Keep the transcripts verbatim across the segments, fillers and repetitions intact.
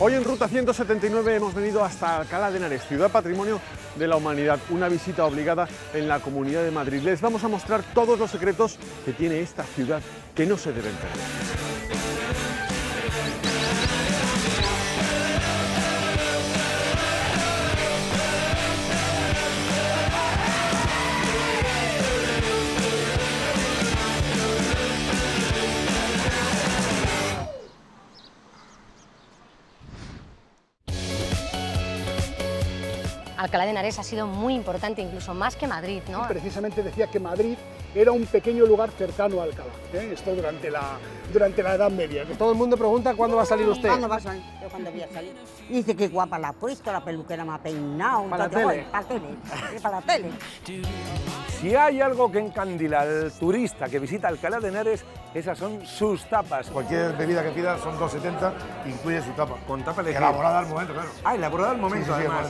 Hoy en Ruta ciento setenta y nueve hemos venido hasta Alcalá de Henares, ciudad patrimonio de la humanidad, una visita obligada en la Comunidad de Madrid. Les vamos a mostrar todos los secretos que tiene esta ciudad que no se deben perder. Alcalá de Henares ha sido muy importante, incluso más que Madrid, ¿no? Sí, precisamente decía que Madrid era un pequeño lugar cercano a Alcalá, ¿eh? Esto durante la, durante la Edad Media, ¿no? Todo el mundo pregunta cuándo va a salir usted. ¿Cuándo va a salir? Yo cuando voy a salir. Dice que guapa la ha puesto, la peluquera me ha peinado. Para la tele. Para la tele. Para la tele. Si hay algo que encandila al turista que visita Alcalá de Henares, esas son sus tapas. Cualquier bebida que pidas son dos setenta, incluye su tapa. Con tapa elegida. Elaborada al momento, claro. Ah, elaborada al momento, sí, sí, además.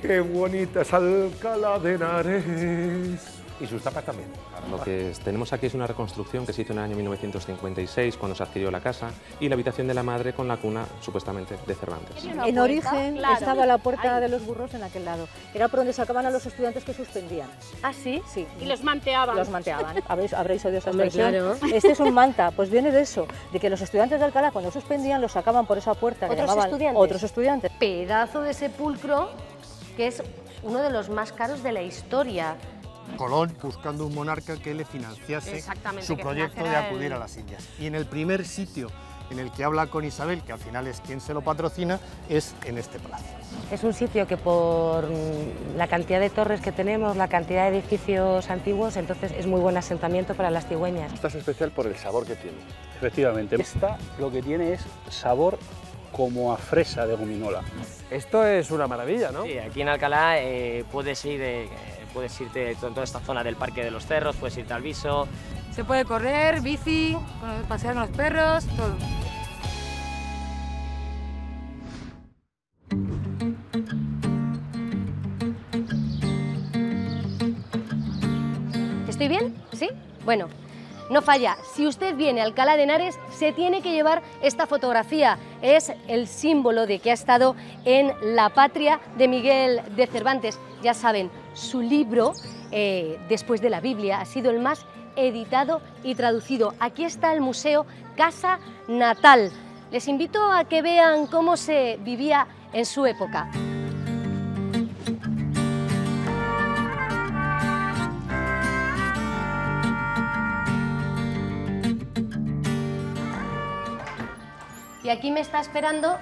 Qué bonita es Alcalá de Henares. Y sus tapas también. Lo que tenemos aquí es una reconstrucción que se hizo en el año mil novecientos cincuenta y seis, cuando se adquirió la casa, y la habitación de la madre con la cuna, supuestamente, de Cervantes. En origen, claro, estaba la puerta de los burros en aquel lado. Era por donde sacaban a los estudiantes que suspendían. ¿Ah, sí? Sí. Y los manteaban. Los manteaban. Habréis, habréis oído esa expresión. Claro. Este es un manta. Pues viene de eso, de que los estudiantes de Alcalá, cuando suspendían, los sacaban por esa puerta. ¿Otros que llamaban estudiantes? Otros estudiantes. Pedazo de sepulcro que es uno de los más caros de la historia. Colón buscando un monarca que le financiase su proyecto de acudir el... a las Indias. Y en el primer sitio en el que habla con Isabel, que al final es quien se lo patrocina, es en este palacio. Es un sitio que por la cantidad de torres que tenemos, la cantidad de edificios antiguos, entonces es muy buen asentamiento para las cigüeñas. Esta es especial por el sabor que tiene. Efectivamente. Esta lo que tiene es sabor como a fresa de gominola. Esto es una maravilla, ¿no? Sí, aquí en Alcalá eh, puedes ir... Eh, Puedes irte en toda esta zona del Parque de los Cerros, puedes irte al Viso. Se puede correr, bici, pasear con los perros, todo. ¿Estoy bien? ¿Sí? Bueno, no falla. Si usted viene a Alcalá de Henares, se tiene que llevar esta fotografía. Es el símbolo de que ha estado en la patria de Miguel de Cervantes. Ya saben, su libro, eh, después de la Biblia, ha sido el más editado y traducido. Aquí está el museo Casa Natal. Les invito a que vean cómo se vivía en su época. Y aquí me está esperando...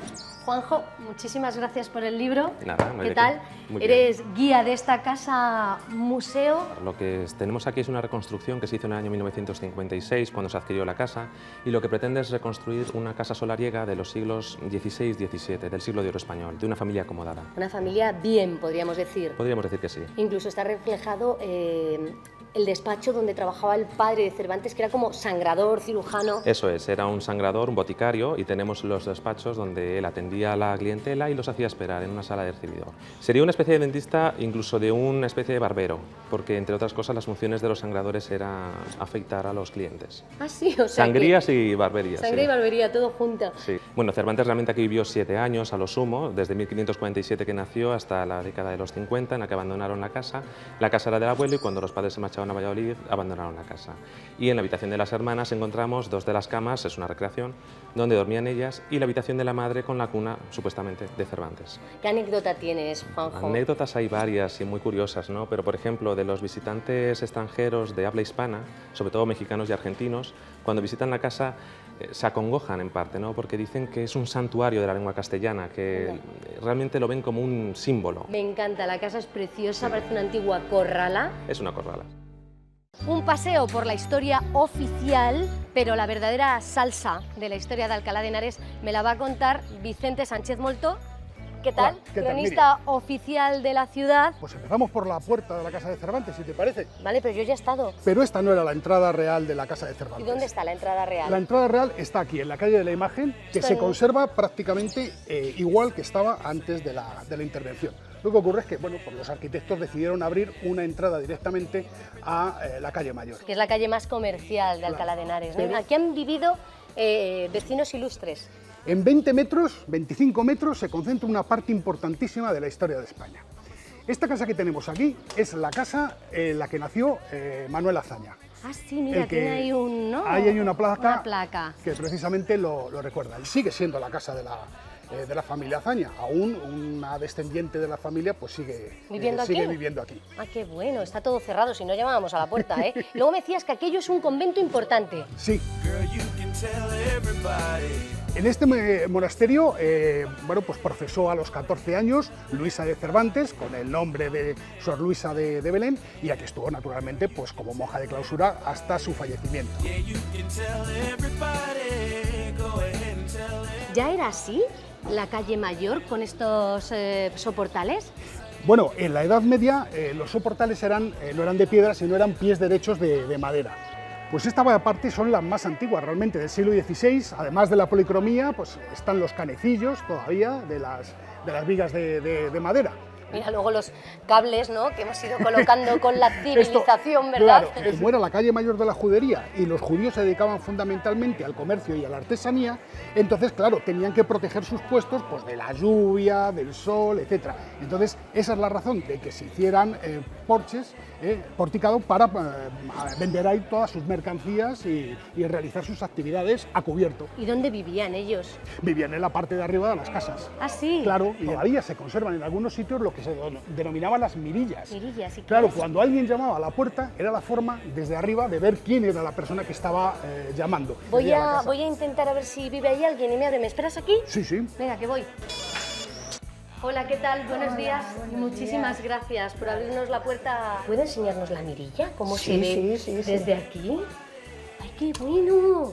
Juanjo, muchísimas gracias por el libro. Nada, ¿qué tal? Eres guía de esta casa museo. Lo que tenemos aquí es una reconstrucción que se hizo en el año mil novecientos cincuenta y seis, cuando se adquirió la casa, y lo que pretende es reconstruir una casa solariega de los siglos dieciséis diecisiete, del siglo de oro español, de una familia acomodada. Una familia bien, podríamos decir. Podríamos decir que sí. Incluso está reflejado eh, el despacho donde trabajaba el padre de Cervantes, que era como sangrador, cirujano. Eso es, era un sangrador, un boticario, y tenemos los despachos donde él atendía a la clientela y los hacía esperar en una sala de recibidor. Sería una especie de dentista, incluso de una especie de barbero, porque entre otras cosas las funciones de los sangradores era afeitar a los clientes. Ah, sí, o sea, sangrías que... y barberías. Sangría sí. Y barbería, todo junto. Sí. Bueno, Cervantes realmente aquí vivió siete años a lo sumo, desde mil quinientos cuarenta y siete que nació hasta la década de los cincuenta, en la que abandonaron la casa. La casa era del abuelo y cuando los padres se marcharon a Valladolid abandonaron la casa. Y en la habitación de las hermanas encontramos dos de las camas, es una recreación, donde dormían ellas, y la habitación de la madre con la cuna una, supuestamente, de Cervantes. ¿Qué anécdota tienes, Juanjo? Anécdotas hay varias y muy curiosas, ¿no? Pero, por ejemplo, de los visitantes extranjeros de habla hispana, sobre todo mexicanos y argentinos, cuando visitan la casa eh, se acongojan en parte, ¿no? Porque dicen que es un santuario de la lengua castellana, que okay. Realmente lo ven como un símbolo. Me encanta, la casa es preciosa, sí. Parece una antigua corrala. Es una corrala. Un paseo por la historia oficial, pero la verdadera salsa de la historia de Alcalá de Henares me la va a contar Vicente Sánchez Molto. ¿Qué tal? Hola, ¿qué cronista tal, oficial de la ciudad? Pues empezamos por la puerta de la Casa de Cervantes, si te parece. Vale, pero yo ya he estado. Pero esta no era la entrada real de la Casa de Cervantes. ¿Y dónde está la entrada real? La entrada real está aquí, en la calle de la Imagen, que Estoy... se conserva prácticamente eh, igual que estaba antes de la, de la intervención. Lo que ocurre es que, bueno, pues los arquitectos decidieron abrir una entrada directamente a eh, la calle Mayor. Que es la calle más comercial de Alcalá de Henares, ¿no? Aquí han vivido eh, vecinos ilustres. En veinte metros, veinticinco metros, se concentra una parte importantísima de la historia de España. Esta casa que tenemos aquí es la casa en la que nació eh, Manuel Azaña. Ah, sí, mira, que tiene ahí un... ¿no? Ahí hay una placa, una placa que precisamente lo, lo recuerda. Y sigue siendo la casa de la, eh, de la familia Azaña. Aún una descendiente de la familia pues sigue, ¿Viviendo, eh, sigue aquí? viviendo aquí. Ah, qué bueno, está todo cerrado, si no llamábamos a la puerta, ¿eh? Luego me decías que aquello es un convento importante. Sí. En este monasterio, eh, bueno, pues profesó a los catorce años Luisa de Cervantes, con el nombre de Sor Luisa de, de Belén, y aquí estuvo naturalmente pues como monja de clausura hasta su fallecimiento. ¿Ya era así la calle mayor con estos eh, soportales? Bueno, en la Edad Media eh, los soportales eran, eh, no eran de piedra, sino eran pies derechos de, de madera. Pues esta parte son las más antiguas realmente, del siglo dieciséis, además de la policromía, pues están los canecillos todavía de las, de las vigas de, de, de madera. Mira luego los cables, ¿no?, que hemos ido colocando con la civilización. Esto, ¿verdad? Claro, como era la calle mayor de la judería y los judíos se dedicaban fundamentalmente al comercio y a la artesanía, entonces, claro, tenían que proteger sus puestos pues, de la lluvia, del sol, etcétera. Entonces, esa es la razón de que se hicieran eh, porches, eh, porticado, para eh, vender ahí todas sus mercancías y, y realizar sus actividades a cubierto. ¿Y dónde vivían ellos? Vivían en la parte de arriba de las casas. ¿Ah, sí? Claro, y todavía se conservan en algunos sitios lo que se denominaban las mirillas. Mirillas, sí. Claro, cuando alguien llamaba a la puerta, era la forma desde arriba de ver quién era la persona que estaba eh, llamando. Voy a, voy a intentar a ver si vive ahí alguien y me abre. ¿Me esperas aquí? Sí, sí. Venga, que voy. Hola, ¿qué tal? Buenos Hola, días. Buenos Muchísimas días. gracias por abrirnos la puerta. ¿Puede enseñarnos la mirilla? ¿Cómo sí, se ve sí, sí, sí, desde sí. aquí? ¡Ay, qué bueno!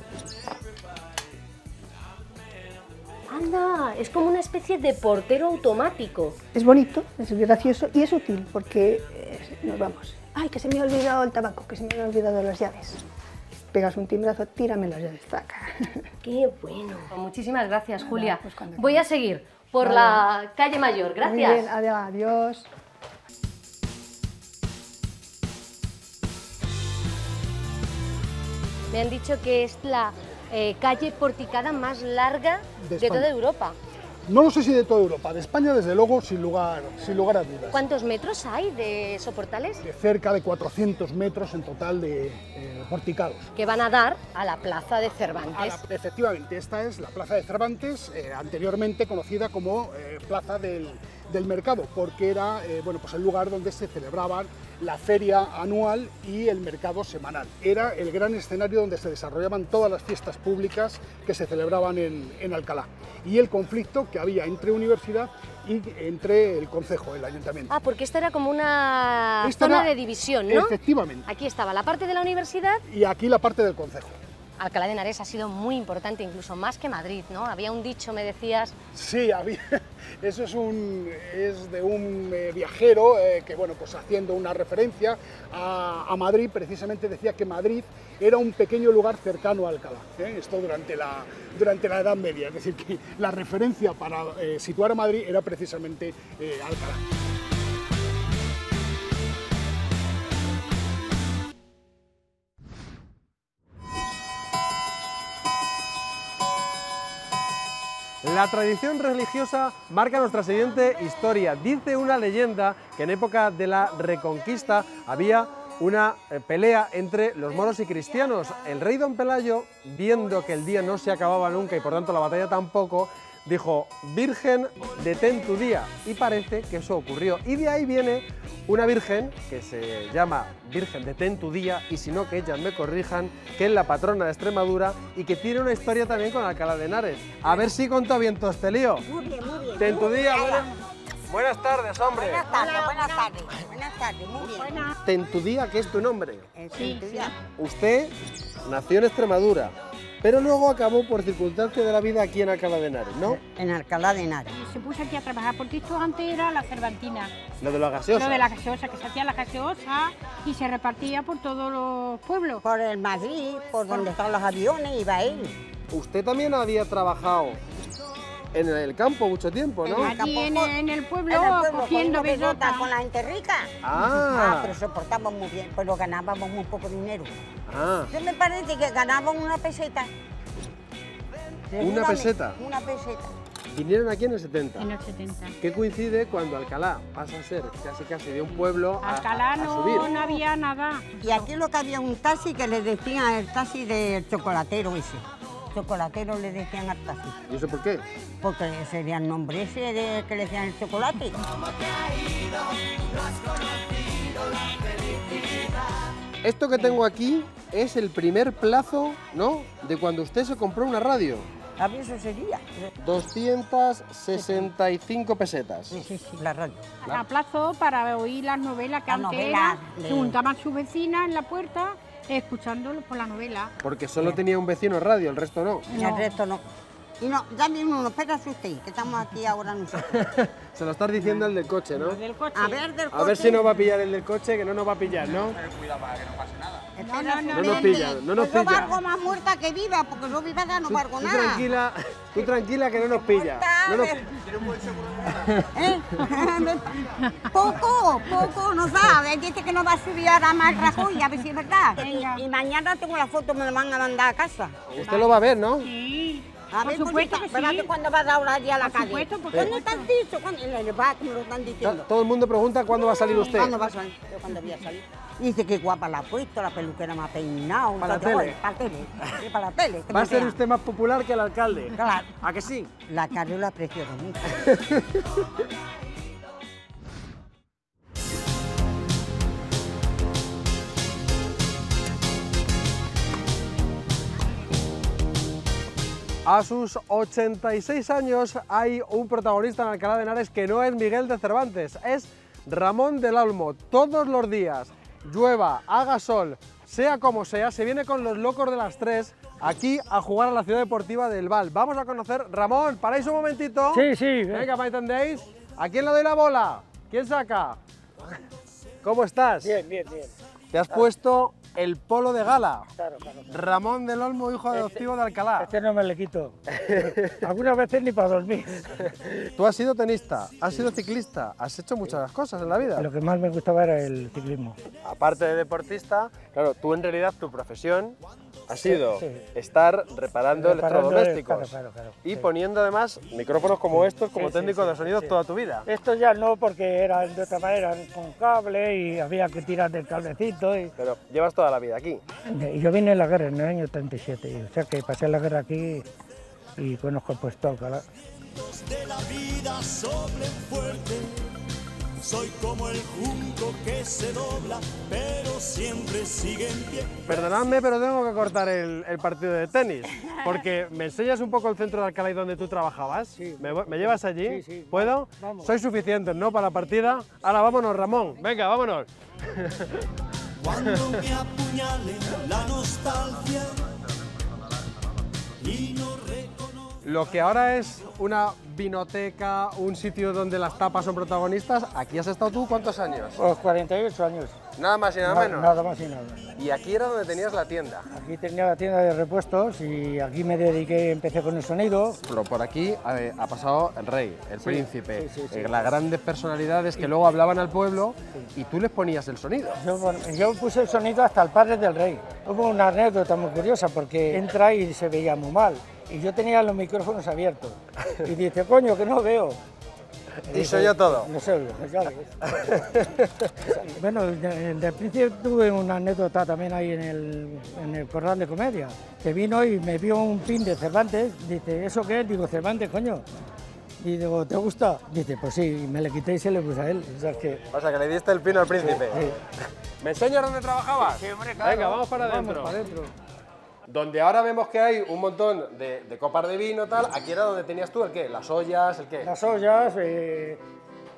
Anda, es como una especie de portero automático. Es bonito, es gracioso y es útil porque nos vamos. Ay, que se me ha olvidado el tabaco, que se me han olvidado las llaves. Pegas un timbrazo, tírame las llaves, taca. Qué bueno. Muchísimas gracias, Nada, Julia. Pues Voy a seguir por Nada. la calle mayor, gracias. Muy bien, adiós. Me han dicho que es la... Eh, calle porticada más larga de, de toda Europa. No lo sé si de toda Europa, de España desde luego, sin lugar, sin lugar a dudas. ¿Cuántos metros hay de soportales? De cerca de cuatrocientos metros en total de eh, porticados. Que van a dar a la plaza de Cervantes. La, efectivamente, esta es la plaza de Cervantes, eh, anteriormente conocida como eh, plaza del, del mercado, porque era eh, bueno, pues el lugar donde se celebraban la feria anual y el mercado semanal. Era el gran escenario donde se desarrollaban todas las fiestas públicas que se celebraban en, en Alcalá y el conflicto que había entre universidad y entre el concejo, el ayuntamiento. Ah, porque esta era como una esta zona era, de división, ¿no? Efectivamente. Aquí estaba la parte de la universidad y aquí la parte del concejo. Alcalá de Henares ha sido muy importante, incluso más que Madrid, ¿no? Había un dicho, me decías... Sí, había... eso es, un, es de un eh, viajero eh, que, bueno, pues haciendo una referencia a, a Madrid, precisamente decía que Madrid era un pequeño lugar cercano a Alcalá, ¿eh? Esto durante la, durante la Edad Media, es decir, que la referencia para eh, situar a Madrid era precisamente eh, Alcalá. La tradición religiosa marca nuestra siguiente historia. Dice una leyenda que en época de la Reconquista había una pelea entre los moros y cristianos. El rey Don Pelayo, viendo que el día no se acababa nunca y por tanto la batalla tampoco, dijo: Virgen de Tentudía, y parece que eso ocurrió. Y de ahí viene una virgen que se llama Virgen de Tentudía, y si no que ellas me corrijan, que es la patrona de Extremadura y que tiene una historia también con Alcalá de Henares. A ver si contó bien todo este lío. Muy bien, muy bien. Tentudía, buenas, buenas tardes, hombre. Buenas tardes, Hola, buenas tardes. Buenas tardes, muy bien. Buenas. Tentudía, que es tu nombre. Sí, sí. Usted nació en Extremadura, pero luego acabó por circunstancias de la vida aquí en Alcalá de Henares, ¿no? En Alcalá de Henares. Se puso aquí a trabajar, porque esto antes era la cervantina. Lo de la gaseosa. Lo de la gaseosa, que se hacía la gaseosa y se repartía por todos los pueblos. Por el Madrid, por donde están los aviones, iba él. Usted también había trabajado en el campo mucho tiempo, ¿no? Aquí en, en el pueblo, en el pueblo cogiendo bellota. Con la gente rica. Ah. Ah, pero soportamos muy bien, pero ganábamos muy poco dinero. Ah. Yo me parece que ganaban una peseta. ¿Una peseta? Una peseta. Vinieron aquí en el setenta. En el setenta. Que coincide cuando Alcalá pasa a ser casi casi de un pueblo a Alcalá a, a no, subir. no había nada. Y aquí lo que había un taxi que le decían el taxi del chocolatero ese. Chocolatero le decían al taxi. ¿Y eso por qué? Porque sería el nombre ese de que le decían el chocolate. Esto que tengo aquí es el primer plazo, ¿no?, de cuando usted se compró una radio. A mí eso sería. doscientas sesenta y cinco pesetas. Sí, sí, sí, la radio. La... A plazo para oír las novelas que la antes novela era, de... se juntaban sus vecinas en la puerta escuchándolo por la novela. Porque solo Bien. tenía un vecino radio, el resto no. no. El resto no. Y no, dame uno, no pega usted, que estamos aquí ahora nosotros. Se lo estás diciendo el del coche, ¿no? El del coche. A ver, del coche. A ver si nos va a pillar el del coche, que no nos va a pillar, ¿no? Pero cuidado para que no pase nada. No, no, no, no nos pilla, no nos pilla. Yo valgo más muerta que viva, porque yo viva ya no valgo nada. Tú tranquila, tú tranquila que no nos pilla. No nos... ¿Tienes un buen seguro de muerte? ¿Eh? Poco, poco, no sabe. Dice que no va a subir ahora más Rajoy, a ver si es verdad. Y, y mañana tengo la foto, me la van a mandar a casa. Usted lo va a ver, ¿no? Sí. A ver, por supuesto que sí. ¿Verdad que cuando vas a hablar allí a la calle? Por supuesto, porque ¿cuándo te han dicho? ¿Cuándo? En el bar, como lo están diciendo. Todo el mundo pregunta cuándo va a salir usted. ¿Cuándo va a salir? Yo cuando voy a salir. Dice que guapa la ha puesto, la peluquera me ha peinado. ¿Para la tele? Para la tele. Sí, para la tele. Va a ser usted más popular que el alcalde. Claro. ¿A que sí? La carriola preciosa, mucho. A sus ochenta y seis años hay un protagonista en Alcalá de Henares que no es Miguel de Cervantes, es Ramón del Olmo. Todos los días, llueva, haga sol, sea como sea, se viene con los locos de las tres aquí a jugar a la ciudad deportiva del Val. Vamos a conocer... Ramón, ¿paráis un momentito? Sí, sí. Venga, ¿me entendéis? ¿A quién le doy la bola? ¿Quién saca? ¿Cómo estás? Bien, bien, bien. Te has puesto... el polo de gala. Claro, claro, claro. Ramón del Olmo, hijo adoptivo este, de Alcalá. Este no me le quito. Algunas veces ni para dormir. Tú has sido tenista, has sido ciclista, has hecho muchas cosas en la vida. Lo que más me gustaba era el ciclismo. Aparte de deportista, claro, tú en realidad tu profesión ha sido sí, sí. estar reparando, reparando electrodomésticos. El, claro, claro, claro, y sí. poniendo además micrófonos como estos como sí, técnico sí, de sonido sí. toda tu vida. Estos ya no, porque eran de otra manera, con cable y había que tirar del cablecito. Y... pero llevas toda la vida aquí. Yo vine en la guerra en el año treinta y siete, o sea que pasé la guerra aquí y conozco pues todo Alcalá. Soy como el junco que se dobla, pero siempre sigue en pie. Perdonadme, pero tengo que cortar el, el partido de tenis, porque me enseñas un poco el centro de Alcalá y donde tú trabajabas. Sí. ¿Me, me llevas allí? Sí, sí. ¿Puedo? Vamos. Soy suficiente, ¿no?, para la partida. Ahora vámonos, Ramón. Venga, vámonos. Cuando me apuñale la nostalgia y no reconozco... Lo que ahora es una vinoteca, un sitio donde las tapas son protagonistas, aquí has estado tú, ¿cuántos años? Pues cuarenta y ocho años. Nada más y nada menos. Nada más y nada menos. Y aquí era donde tenías la tienda. Aquí tenía la tienda de repuestos y aquí me dediqué, empecé con el sonido. Pero por aquí ha, ha pasado el rey, el sí, príncipe, sí, sí, sí, eh, sí. las grandes personalidades que luego hablaban al pueblo sí. y tú les ponías el sonido. Yo, yo puse el sonido hasta el padre del rey. Hubo una anécdota muy curiosa porque entra y se veía muy mal. Y yo tenía los micrófonos abiertos. Y dice, coño, que no veo. Y, y soy yo todo. No sé, claro. Bueno, desde el de principio tuve una anécdota también ahí en el, en el corral de comedia. Que vino y me vio un pin de Cervantes. Dice, ¿eso qué es? Digo, Cervantes, coño. Y digo, ¿te gusta? Dice, pues sí, y me le quité y se le puse a él. O sea, que... o sea, que le diste el pin al príncipe. Sí, sí. ¿Me enseñas dónde trabajabas? Sí, hombre, claro. Venga, vamos para adentro. Vamos para adentro. Donde ahora vemos que hay un montón de, de copas de vino, tal, aquí era donde tenías tú el qué, las ollas, el qué. Las ollas, eh,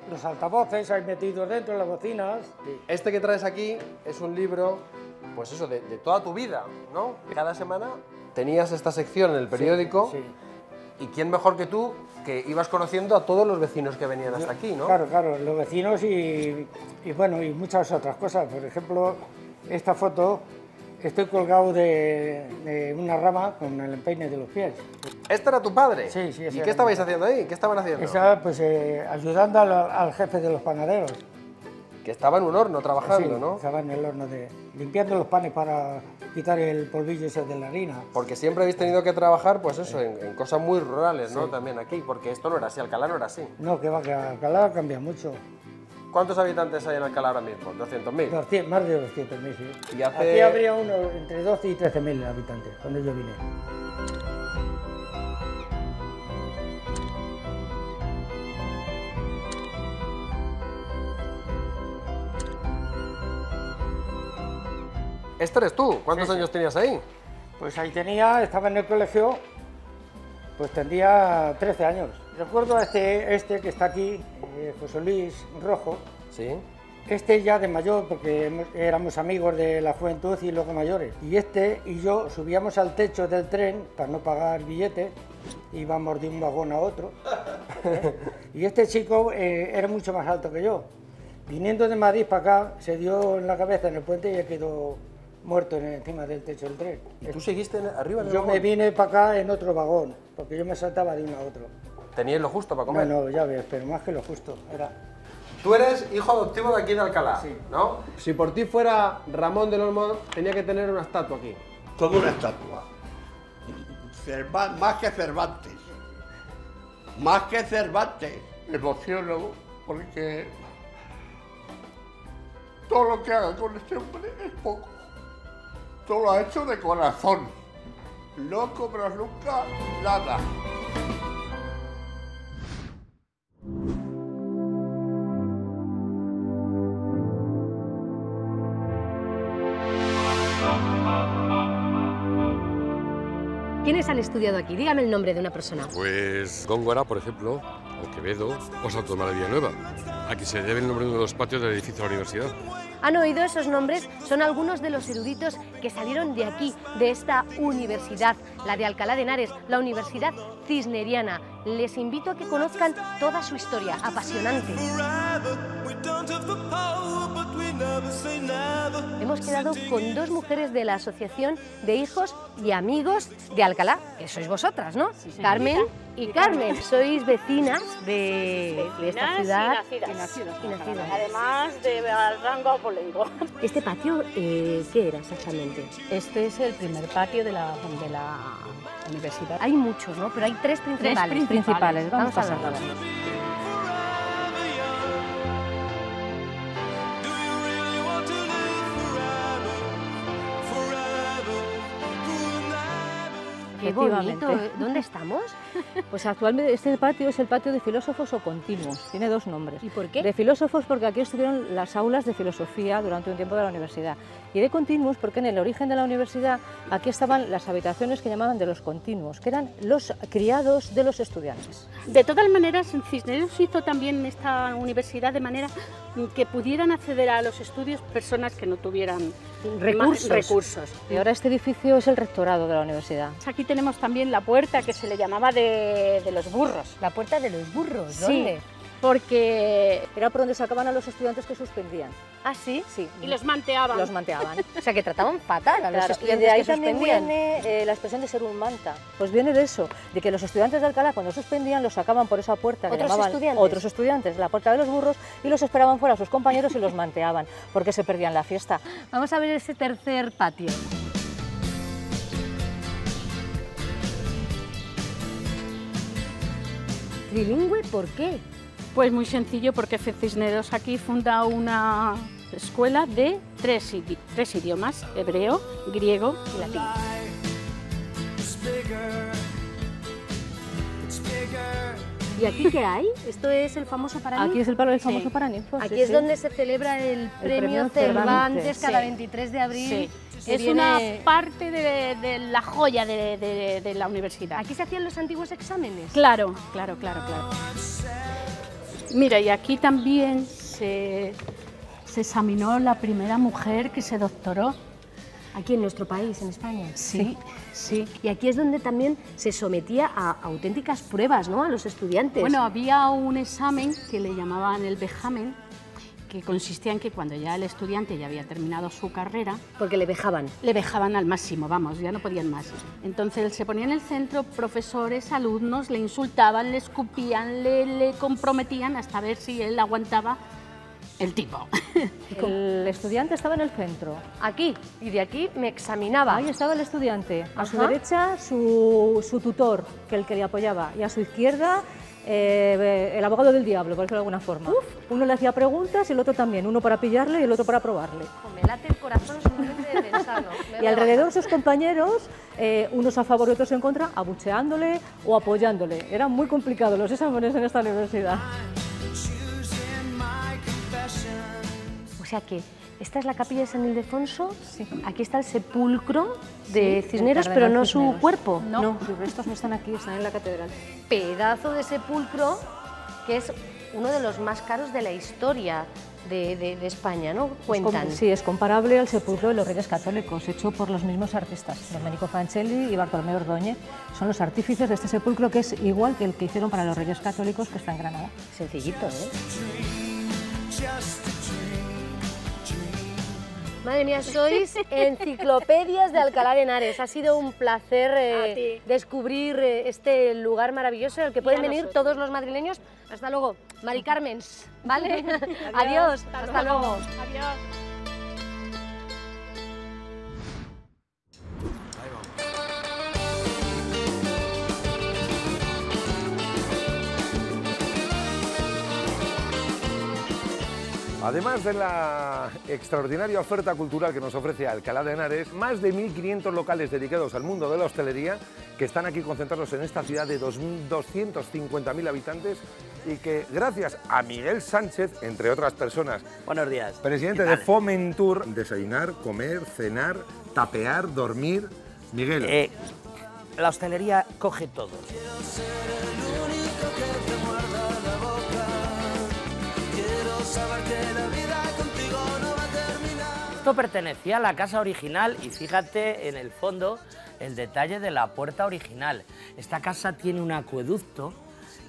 los altavoces, hay metidos dentro, las bocinas. Sí. Este que traes aquí es un libro, pues eso, de, de toda tu vida, ¿no? Cada semana tenías esta sección en el periódico. Sí, sí. Y quién mejor que tú, que ibas conociendo a todos los vecinos que venían hasta aquí, ¿no? Claro, claro, los vecinos y, y bueno, y muchas otras cosas. Por ejemplo, esta foto... estoy colgado de, de una rama con el empeine de los pies. ¿Este era tu padre? Sí, sí. ¿Y qué estabais haciendo ahí? ¿Qué estaban haciendo? Estaba pues eh, ayudando al, al jefe de los panaderos. Que estaba en un horno trabajando, sí, ¿no? Estaba en el horno de limpiando los panes para quitar el polvillo ese de la harina. Porque siempre habéis tenido que trabajar, pues eso, en, en cosas muy rurales, ¿no? Sí. También aquí, porque esto no era así, Alcalá no era así. No, que va, que Alcalá cambia mucho. ¿Cuántos habitantes hay en Alcalá ahora mismo? ¿doscientos mil? Más de doscientos mil, sí. Y hace... Aquí habría uno entre doce y trece mil habitantes, cuando yo vine. Este eres tú, ¿cuántos sí, sí. años tenías ahí? Pues ahí tenía, estaba en el colegio, pues tendría trece años. Recuerdo a este, este que está aquí, eh, José Luis Rojo. Sí. Este ya de mayor, porque éramos amigos de la juventud y luego mayores. Y este y yo subíamos al techo del tren para no pagar billetes, íbamos de un vagón a otro. ¿eh? Y este chico eh, era mucho más alto que yo. Viniendo de Madrid para acá, se dio en la cabeza en el puente y ya quedó muerto encima del techo del tren. ¿Y tú seguiste arriba en el Yo vagón? Me vine para acá en otro vagón, porque yo me saltaba de uno a otro. ¿Tenías lo justo para comer? No, no, ya ves, pero más que lo justo era... Tú eres hijo adoptivo de aquí de Alcalá, sí. ¿no? Si por ti fuera Ramón del Olmo, tenía que tener una estatua aquí. Toda una estatua. Cervan... Más que Cervantes. Más que Cervantes. Me emociono porque... Todo lo que haga con este hombre es poco. Todo lo ha hecho de corazón. No cobras nunca nada. ¿Quiénes han estudiado aquí? Dígame el nombre de una persona. Pues Góngora, por ejemplo, o Quevedo, o Santo Maravilla Nueva. Aquí se debe el nombre de uno de los patios del edificio de la universidad. ¿Han oído esos nombres? Son algunos de los eruditos que salieron de aquí, de esta universidad, la de Alcalá de Henares, la Universidad Cisneriana. Les invito a que conozcan toda su historia, apasionante. Hemos quedado con dos mujeres de la Asociación de Hijos y Amigos de Alcalá, que sois vosotras, ¿no? Sí, sí. Carmen y Carmen, sois vecinas de, de esta ciudad. Y nacidas. Y nacidas. Y nacidas. Además de al rango abolengo. ¿Este patio eh, qué era exactamente? Este es el primer patio de la, de la universidad. Hay muchos, ¿no? Pero hay tres principales. Tres principales. principales. Vamos, Vamos a hablar. Qué bonito. ¿Dónde estamos? Pues actualmente este patio es el patio de filósofos o continuos. Tiene dos nombres. ¿Y por qué? De filósofos porque aquí estuvieron las aulas de filosofía durante un tiempo de la universidad. Y de continuos porque en el origen de la universidad aquí estaban las habitaciones que llamaban de los continuos, que eran los criados de los estudiantes. De todas maneras, Cisneros hizo también esta universidad de manera que pudieran acceder a los estudios personas que no tuvieran recursos. recursos. Y ahora este edificio es el rectorado de la universidad. Aquí tenemos también la puerta que se le llamaba de, de los burros. La puerta de los burros, ¿dónde? Sí, porque era por donde sacaban a los estudiantes que suspendían. ¿Ah, sí? Sí. Y los manteaban. Los manteaban. O sea, que trataban fatal a los claro, estudiantes. Y de ahí que también suspendían. Viene eh, la expresión de ser un manta. Pues viene de eso, de que los estudiantes de Alcalá, cuando suspendían, los sacaban por esa puerta que llamaban estudiantes? otros estudiantes, la puerta de los burros, y los esperaban fuera sus compañeros y los manteaban, porque se perdían la fiesta. Vamos a ver ese tercer patio. ¿Trilingüe por qué? Pues muy sencillo, porque Cisneros aquí funda una escuela de tres, idi tres idiomas, hebreo, griego y latín. ¿Y aquí qué hay? Esto es el famoso Paraninfo. Aquí es el, el famoso sí. Paraninfo. Aquí sí, es sí. donde se celebra el, el premio Cervantes cada sí. veintitrés de abril. Sí. Es viene... una parte de, de la joya de, de, de la universidad. ¿Aquí se hacían los antiguos exámenes? Claro, claro, claro, claro. Mira, y aquí también se, se examinó la primera mujer que se doctoró. Aquí en nuestro país, en España. Sí, sí. Y aquí es donde también se sometía a auténticas pruebas, ¿no?, a los estudiantes. Bueno, había un examen que le llamaban el vejamen, que consistía en que cuando ya el estudiante ya había terminado su carrera... Porque le vejaban. Le vejaban al máximo, vamos, ya no podían más. Entonces se ponía en el centro, profesores, alumnos, le insultaban, le escupían, le, le comprometían hasta ver si él aguantaba el tipo. El estudiante estaba en el centro. Aquí, y de aquí me examinaba. Ahí estaba el estudiante. A su derecha, su, su tutor, que el que le apoyaba. Y a su izquierda, eh, el abogado del diablo, por decirlo de alguna forma. Uf. Uno le hacía preguntas y el otro también. Uno para pillarle y el otro para probarle. Me late el corazón solamente de pensarlo. Y alrededor sus compañeros, eh, unos a favor y otros en contra, abucheándole o apoyándole. Eran muy complicados los exámenes en esta universidad. O sea que esta es la capilla de San Ildefonso, sí. Aquí está el sepulcro de sí, Cisneros, pero no Cisneros. Su cuerpo. No, no, sus restos no están aquí, están en la catedral. Pedazo de sepulcro que es uno de los más caros de la historia de, de, de España, ¿no? Cuentan. Es sí, es comparable al sepulcro de los Reyes Católicos, hecho por los mismos artistas, Domenico Fancelli y Bartolomé Ordóñez. Son los artífices de este sepulcro, que es igual que el que hicieron para los Reyes Católicos, que está en Granada. Sencillito, ¿eh? Madre mía, sois enciclopedias de Alcalá de Henares. Ha sido un placer eh, descubrir eh, este lugar maravilloso al que pueden venir nosotros. Todos los madrileños. Hasta luego, Mari Carmens, ¿vale? Adiós, adiós, hasta, hasta luego. luego. Adiós. Además de la extraordinaria oferta cultural que nos ofrece Alcalá de Henares, más de mil quinientos locales dedicados al mundo de la hostelería que están aquí concentrados en esta ciudad de doscientos cincuenta mil habitantes y que, gracias a Miguel Sánchez, entre otras personas... Buenos días. Presidente de Fomentur. Desayunar, comer, cenar, tapear, dormir... Miguel. Eh, la hostelería coge todo. Esto pertenecía a la casa original y fíjate en el fondo el detalle de la puerta original. Esta casa tiene un acueducto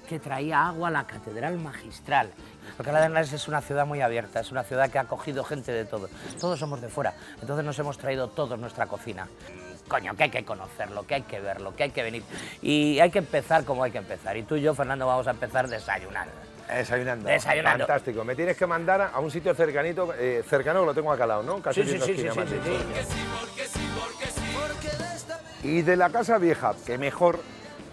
que traía agua a la Catedral Magistral. Alcalá de Henares es una ciudad muy abierta, es una ciudad que ha acogido gente de todo. Todos somos de fuera, entonces nos hemos traído todos nuestra cocina. Coño, que hay que conocerlo, que hay que verlo, que hay que venir. Y hay que empezar como hay que empezar. Y tú y yo, Fernando, vamos a empezar desayunando. Desayunando. Desayunando. Fantástico. Me tienes que mandar a un sitio cercanito, eh, cercano, que lo tengo acalado, ¿no? Casi sí, sí, sí, esquina, sí, sí, sí. Y de la Casa Vieja, que mejor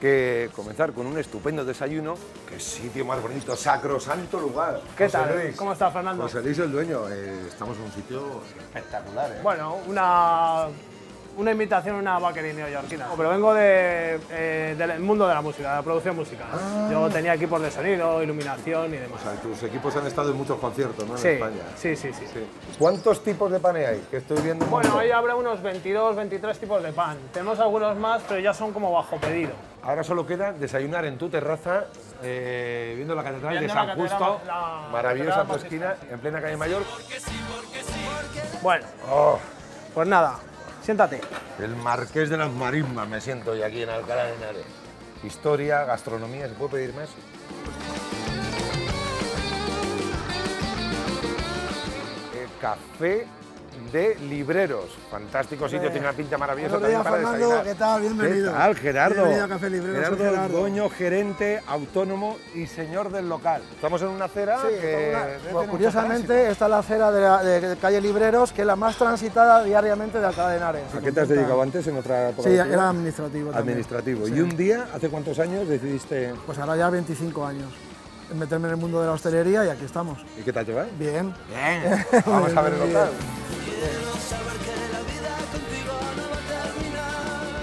que comenzar con un estupendo desayuno. Qué sitio más bonito, sacrosanto lugar. ¿Qué José tal, Luis? ¿Cómo estás, Fernando? José Luis, el dueño. Eh, estamos en un sitio espectacular, ¿eh? Bueno, una... Una invitación a una vaquería neoyorquina. Pero vengo de, eh, del mundo de la música, de la producción musical. Ah. Yo tenía equipos de sonido, iluminación y demás. O sea, tus equipos han estado en muchos conciertos, ¿no? En sí, España. Sí, sí, sí, sí. ¿Cuántos tipos de pan hay? Que estoy viendo. Bueno, ahí habrá unos veintidós, veintitrés tipos de pan. Tenemos algunos más, pero ya son como bajo pedido. Ahora solo queda desayunar en tu terraza, eh, viendo la catedral viendo de San Justo, la... maravillosa tu esquina, en plena calle Mayor. Bueno, oh. Pues nada. Siéntate. El marqués de las marismas me siento yo aquí en Alcalá de Henares. Historia, gastronomía, ¿se puede pedir más? El café de libreros. Fantástico sitio, eh, tiene una pinta maravillosa también para Fernando, desayunar. ¿Qué tal? Bienvenido. ¿Qué tal, Gerardo? Bienvenido a Café Librero. Gerardo, Gerardo, dueño, gerente, autónomo y señor del local. Estamos en una acera sí, que... Una, pues, curiosamente, está la acera de, la, de calle Libreros, que es la más transitada diariamente de Alcalá de Henares. ¿A qué te has dedicado antes en otra época? Sí, era administrativo también. Administrativo. Sí. ¿Y un día, hace cuántos años, decidiste...? Pues ahora ya veinticinco años. Meterme en el mundo de la hostelería y aquí estamos. ¿Y qué tal te va? Bien. Bien. Vamos a ver el local.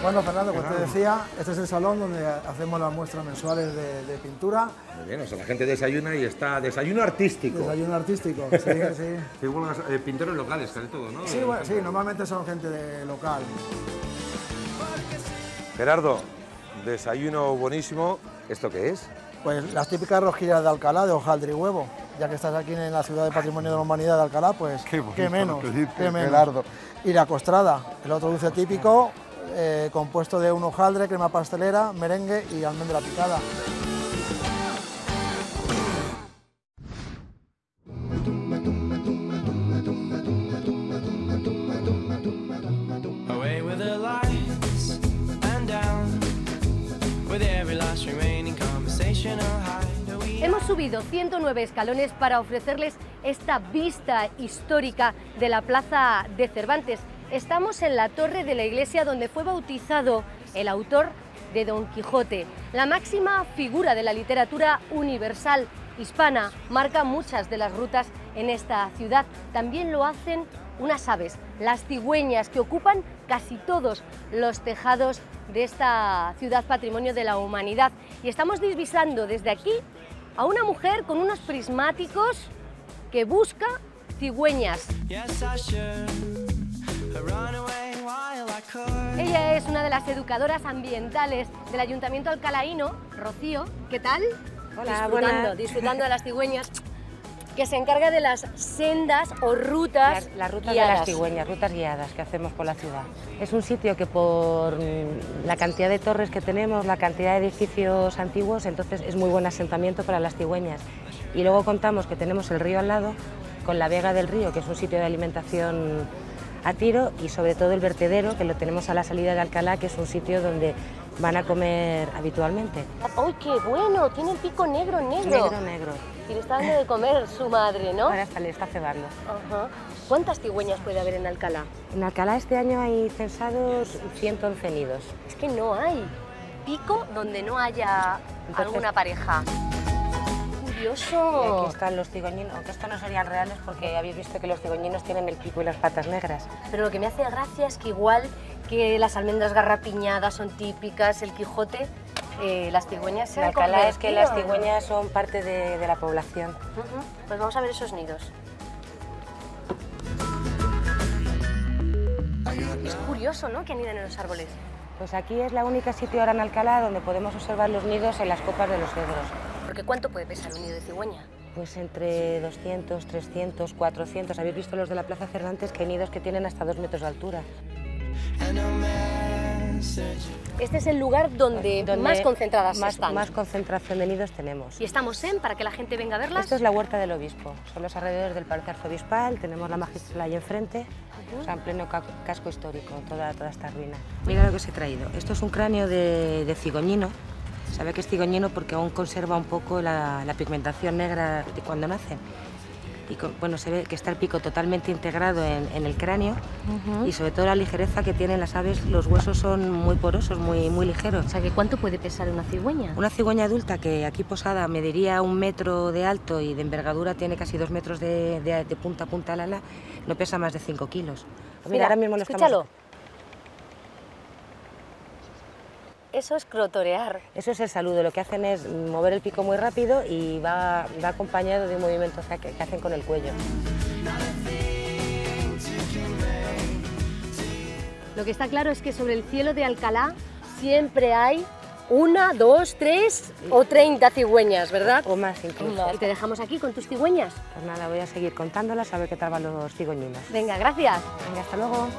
Bueno, Fernando, como te decía, este es el salón donde hacemos las muestras mensuales de, de pintura. Muy bien, o sea, la gente desayuna y está... Desayuno artístico. Desayuno artístico, sí, sí. Sí, bueno, eh, pintores locales, casi todo, ¿no? Sí, bueno, sí, normalmente son gente de local. Gerardo, desayuno buenísimo. ¿Esto qué es? Pues las típicas rosquillas de Alcalá, de hojaldre y huevo. Ya que estás aquí en la ciudad de Patrimonio de la Humanidad de Alcalá, pues qué, bonito, qué menos, dices, qué menos. Gerardo. Y la costrada, el otro dulce típico, eh, compuesto de un hojaldre, crema pastelera, merengue y almendra picada. subido ciento nueve escalones para ofrecerles esta vista histórica de la Plaza de Cervantes. Estamos en la torre de la iglesia donde fue bautizado el autor de Don Quijote. La máxima figura de la literatura universal hispana marca muchas de las rutas en esta ciudad. También lo hacen unas aves, las cigüeñas, que ocupan casi todos los tejados de esta ciudad patrimonio de la humanidad. Y estamos divisando desde aquí a una mujer con unos prismáticos que busca cigüeñas. Ella es una de las educadoras ambientales del Ayuntamiento alcalaíno, Rocío. ¿Qué tal? Hola, disfrutando, disfrutando de las cigüeñas, que se encarga de las sendas o rutas Las, las rutas guiadas. de las cigüeñas, rutas guiadas que hacemos por la ciudad. Es un sitio que por la cantidad de torres que tenemos, la cantidad de edificios antiguos, entonces es muy buen asentamiento para las cigüeñas. Y luego contamos que tenemos el río al lado, con la Vega del Río, que es un sitio de alimentación a tiro, y sobre todo el vertedero, que lo tenemos a la salida de Alcalá, que es un sitio donde van a comer habitualmente. ¡Ay, qué bueno! Tiene el pico negro, negro. Negro, negro. Y le está dando de comer su madre, ¿no? Ahora está, le está cebando. Ajá. ¿Cuántas cigüeñas puede haber en Alcalá? En Alcalá este año hay censados ciento once nidos. Es que no hay pico donde no haya Entonces, alguna pareja. ¡Curioso! Aquí están los cigoñinos, aunque esto no serían reales porque habéis visto que los cigoñinos tienen el pico y las patas negras. Pero lo que me hace gracia es que igual que las almendras garrapiñadas son típicas, el Quijote, eh, las cigüeñas se han convertido. Alcalá es que las cigüeñas son parte de, de la población. Uh-huh. Pues vamos a ver esos nidos. Es curioso, ¿no?, que anidan en los árboles. Pues aquí es la única sitio ahora en Alcalá donde podemos observar los nidos en las copas de los cedros. Porque ¿cuánto puede pesar un nido de cigüeña? Pues entre doscientos, trescientos, cuatrocientos. Habéis visto los de la Plaza Cervantes, que hay nidos que tienen hasta dos metros de altura. Este es el lugar donde, donde más concentradas más, están. Más concentración de nidos tenemos. ¿Y estamos en, para que la gente venga a verlas? Esto es la huerta del obispo, son los alrededores del Parque Arzobispal, tenemos la magistral ahí enfrente, uh-huh. O sea, en pleno ca casco histórico, toda, toda esta ruina. Mira lo que os he traído, esto es un cráneo de, de cigoñino, sabe que es cigoñino porque aún conserva un poco la, la pigmentación negra de cuando nace. Y con, bueno, se ve que está el pico totalmente integrado en, en el cráneo, uh-huh. Y sobre todo la ligereza que tienen las aves, los huesos son muy porosos, muy, muy ligeros. O sea, ¿que cuánto puede pesar una cigüeña? Una cigüeña adulta, que aquí posada mediría un metro de alto y de envergadura tiene casi dos metros de, de, de punta a punta al ala, no pesa más de cinco kilos. Mira, Mira ahora mismo lo escúchalo. Estamos... Eso es crotorear. Eso es el saludo, lo que hacen es mover el pico muy rápido y va, va acompañado de un movimiento que, que hacen con el cuello. Lo que está claro es que sobre el cielo de Alcalá siempre hay una, dos, tres o treinta cigüeñas, ¿verdad? O más incluso. ¿Y te dejamos aquí con tus cigüeñas? Pues nada, voy a seguir contándolas a ver qué tal van los cigüeñinos. Venga, gracias. Venga, hasta luego.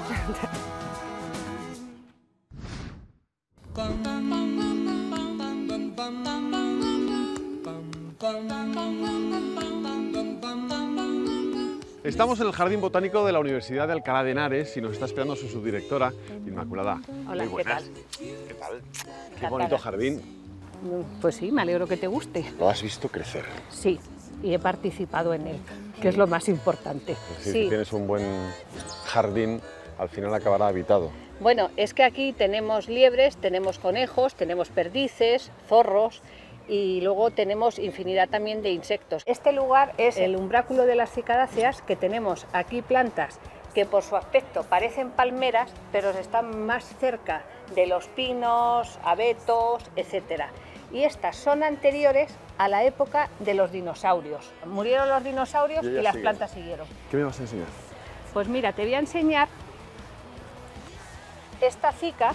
Estamos en el Jardín Botánico de la Universidad de Alcalá de Henares y nos está esperando su subdirectora, Inmaculada. Hola, ¿qué tal? ¿Qué tal? Qué bonito jardín. Pues sí, me alegro que te guste. ¿Lo has visto crecer? Sí, y he participado en él, que es lo más importante. Sí, sí. Si tienes un buen jardín, al final acabará habitado. Bueno, es que aquí tenemos liebres, tenemos conejos, tenemos perdices, zorros y luego tenemos infinidad también de insectos. Este lugar es el umbráculo de las cicadáceas, que tenemos aquí plantas que por su aspecto parecen palmeras, pero están más cerca de los pinos, abetos, etcétera. Y estas son anteriores a la época de los dinosaurios. Murieron los dinosaurios y, y las sigue. plantas siguieron. ¿Qué me vas a enseñar? Pues mira, te voy a enseñar esta cica,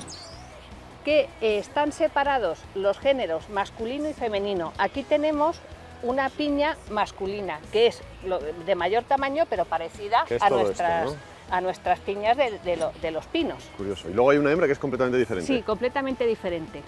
que eh, están separados los géneros masculino y femenino. Aquí tenemos una piña masculina, que es lo, de mayor tamaño, pero parecida a nuestras, esto, ¿no?, a nuestras piñas de, de, lo, de los pinos. Curioso. Y luego hay una hembra que es completamente diferente. Sí, completamente diferente.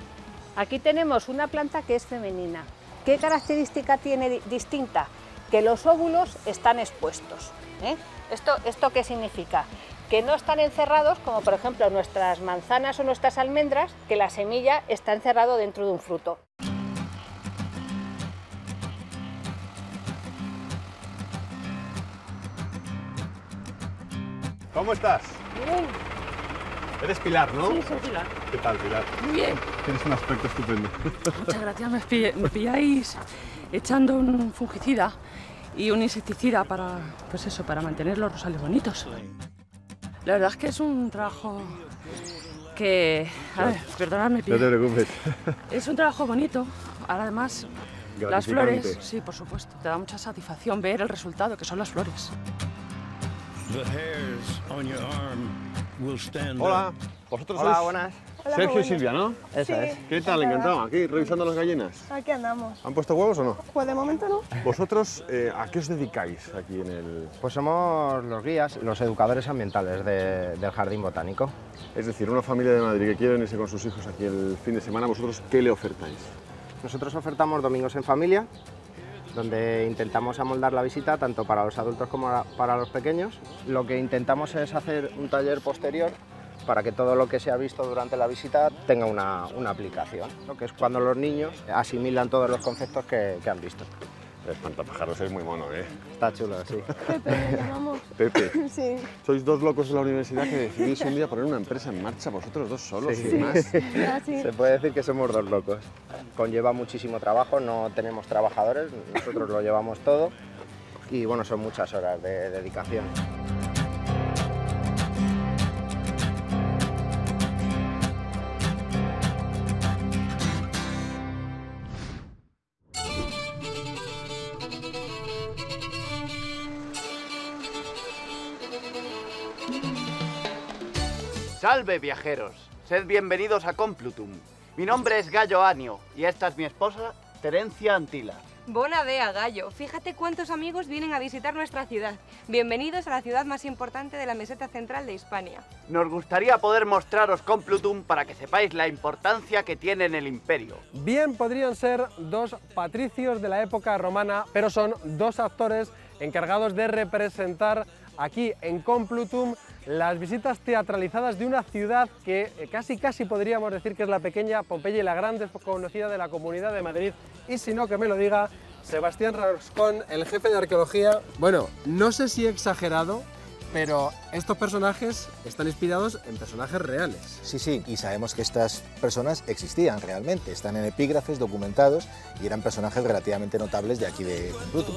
Aquí tenemos una planta que es femenina. ¿Qué característica tiene distinta? Que los óvulos están expuestos, ¿eh? ¿Esto, esto qué significa? Que no están encerrados, como por ejemplo nuestras manzanas o nuestras almendras, que la semilla está encerrada dentro de un fruto. ¿Cómo estás? Bien. Eres Pilar, ¿no? Sí, soy Pilar. ¿Qué tal, Pilar? Muy bien. Tienes un aspecto estupendo. Muchas gracias. Me, pillé, me pilláis echando un fungicida y un insecticida para, pues eso, para mantener los rosales bonitos. La verdad es que es un trabajo que... A ver, perdonadme, Pilar. No te preocupes. Es un trabajo bonito. Ahora, además, las flores... Sí, por supuesto. Te da mucha satisfacción ver el resultado, que son las flores. Hola, vosotros Hola, sois buenas. Sergio Hola, y Silvia, ¿no? Eso sí, es. ¿Qué tal? Encantado. Aquí, revisando las gallinas. Aquí andamos. ¿Han puesto huevos o no? Pues de momento no. ¿Vosotros eh, a qué os dedicáis aquí en el...? Pues somos los guías, los educadores ambientales de, del Jardín Botánico. Es decir, una familia de Madrid que quiere venirse con sus hijos aquí el fin de semana, ¿vosotros qué le ofertáis? Nosotros ofertamos domingos en familia, donde intentamos amoldar la visita tanto para los adultos como para los pequeños. Lo que intentamos es hacer un taller posterior para que todo lo que se ha visto durante la visita tenga una, una aplicación, ¿no? Que es cuando los niños asimilan todos los conceptos que, que han visto. El espantapájaros es muy mono, ¿eh? Está chulo, sí. Pepe, llamamos. Pepe. Sí. Sois dos locos de la universidad que decidís un día poner una empresa en marcha vosotros dos solos sí. y sí. más. Sí. Se puede decir que somos dos locos. Conlleva muchísimo trabajo, no tenemos trabajadores, nosotros lo llevamos todo. Y bueno, son muchas horas de dedicación. Salve, viajeros, sed bienvenidos a Complutum. Mi nombre es Gallo Anio y esta es mi esposa, Terencia Antila. Bona dea, Gallo. Fíjate cuántos amigos vienen a visitar nuestra ciudad. Bienvenidos a la ciudad más importante de la meseta central de Hispania. Nos gustaría poder mostraros Complutum para que sepáis la importancia que tiene en el imperio. Bien, podrían ser dos patricios de la época romana, pero son dos actores encargados de representar aquí en Complutum las visitas teatralizadas de una ciudad que casi casi podríamos decir que es la pequeña Pompeya y la gran desconocida de la Comunidad de Madrid. Y si no, que me lo diga Sebastián Rascón, el jefe de arqueología. Bueno, no sé si he exagerado, pero estos personajes están inspirados en personajes reales. Sí, sí, y sabemos que estas personas existían realmente, están en epígrafes documentados y eran personajes relativamente notables de aquí de Complutum.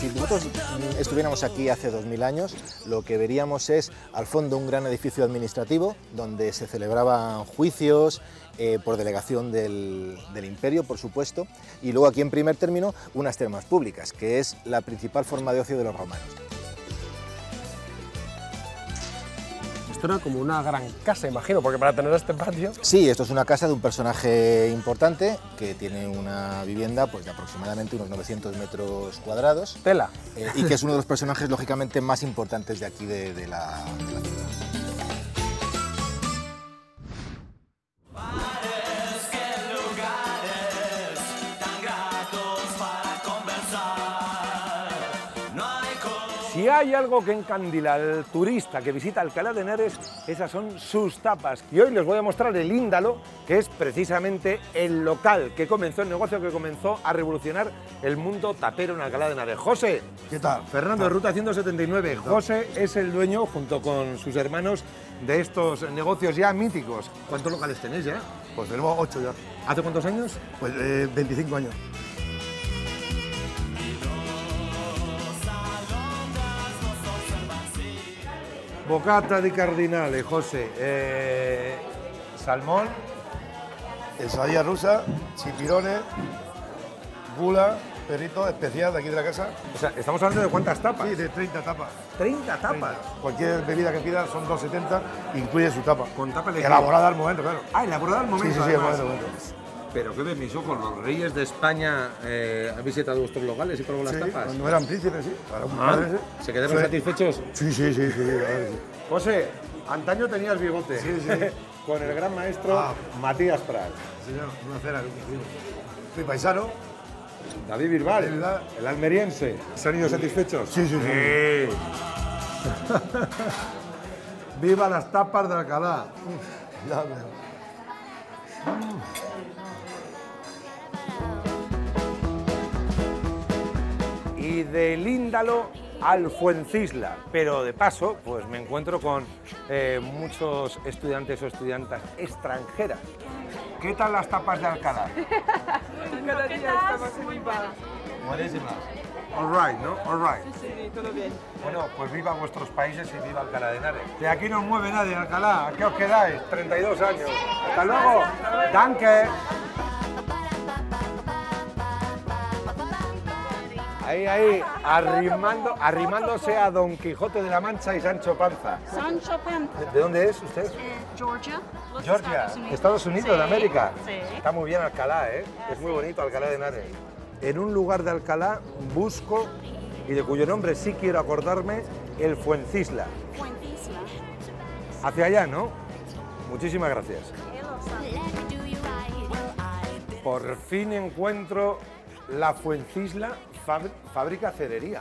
Si nosotros estuviéramos aquí hace dos mil años, lo que veríamos es al fondo un gran edificio administrativo donde se celebraban juicios eh, por delegación del, del imperio, por supuesto, y luego aquí en primer término unas termas públicas, que es la principal forma de ocio de los romanos. Esto era como una gran casa, imagino, porque para tener este patio... Sí, esto es una casa de un personaje importante que tiene una vivienda pues, de aproximadamente unos novecientos metros cuadrados. Tela. Eh, y que es uno de los personajes, lógicamente, más importantes de aquí, de, de, la, de la ciudad. Si hay algo que encandila al turista que visita Alcalá de Henares, esas son sus tapas. Y hoy les voy a mostrar el Índalo, que es precisamente el local que comenzó, el negocio que comenzó a revolucionar el mundo tapero en Alcalá de Henares. José. ¿Qué tal? Fernando, de Ruta ciento setenta y nueve. José es el dueño, junto con sus hermanos, de estos negocios ya míticos. ¿Cuántos locales tenéis ya? Pues tenemos ocho ya. ¿Hace cuántos años? Pues eh, veinticinco años. Bocata de cardinales, José, eh, salmón, ensalada rusa, chipirones, gula, perrito especial de aquí de la casa. O sea, estamos hablando de cuántas tapas. Sí, de treinta tapas. ¿treinta tapas? treinta. Cualquier bebida que pidas son dos setenta, incluye su tapa. Con tapa elegida. Elaborada al momento, claro. Ah, elaborada al momento. Sí, sí, sí, elaborada al momento. Pero qué ven mis ojos, los reyes de España eh, han visitado vuestros locales y probado sí, las tapas. Cuando eran príncipes, sí. Para un ah, padre, sí. ¿Se quedaron sí. satisfechos? Sí, sí, sí, sí, ver, sí. José, antaño tenías bigote. Sí, sí. Con el gran maestro ah, Matías Prat. Señor, una cera que hicimos. Soy paisano. David Bilbao, el almeriense. ¿Se han ido satisfechos? Sí, sí, sí. sí. ¡Viva las tapas de Alcalá! Uf, ya veo. Mm. y del Índalo al Fuencisla, pero de paso pues me encuentro con eh, muchos estudiantes o estudiantas extranjeras. ¿Qué tal las tapas de Alcalá? Cada día estamos muy buenas. Buenísimas. All right, ¿no? All right. Sí, sí, todo bien. Bueno, pues viva vuestros países y viva Alcalá de Henares. De aquí no os mueve nadie, Alcalá. ¿A qué os quedáis? treinta y dos años. ¡Hasta luego! ¡Danke! Ahí, ahí, arrimando, arrimándose a Don Quijote de la Mancha y Sancho Panza. Sancho Panza. ¿De dónde es usted? Eh, Georgia. Los Georgia, Estados Unidos, Estados Unidos sí, de América. Sí. Está muy bien Alcalá, ¿eh? Es muy bonito Alcalá de Henares. En un lugar de Alcalá busco, y de cuyo nombre sí quiero acordarme, el Fuencisla. Fuencisla. Hacia allá, ¿no? Muchísimas gracias. Por fin encuentro la Fuencisla. Fábrica Cerería.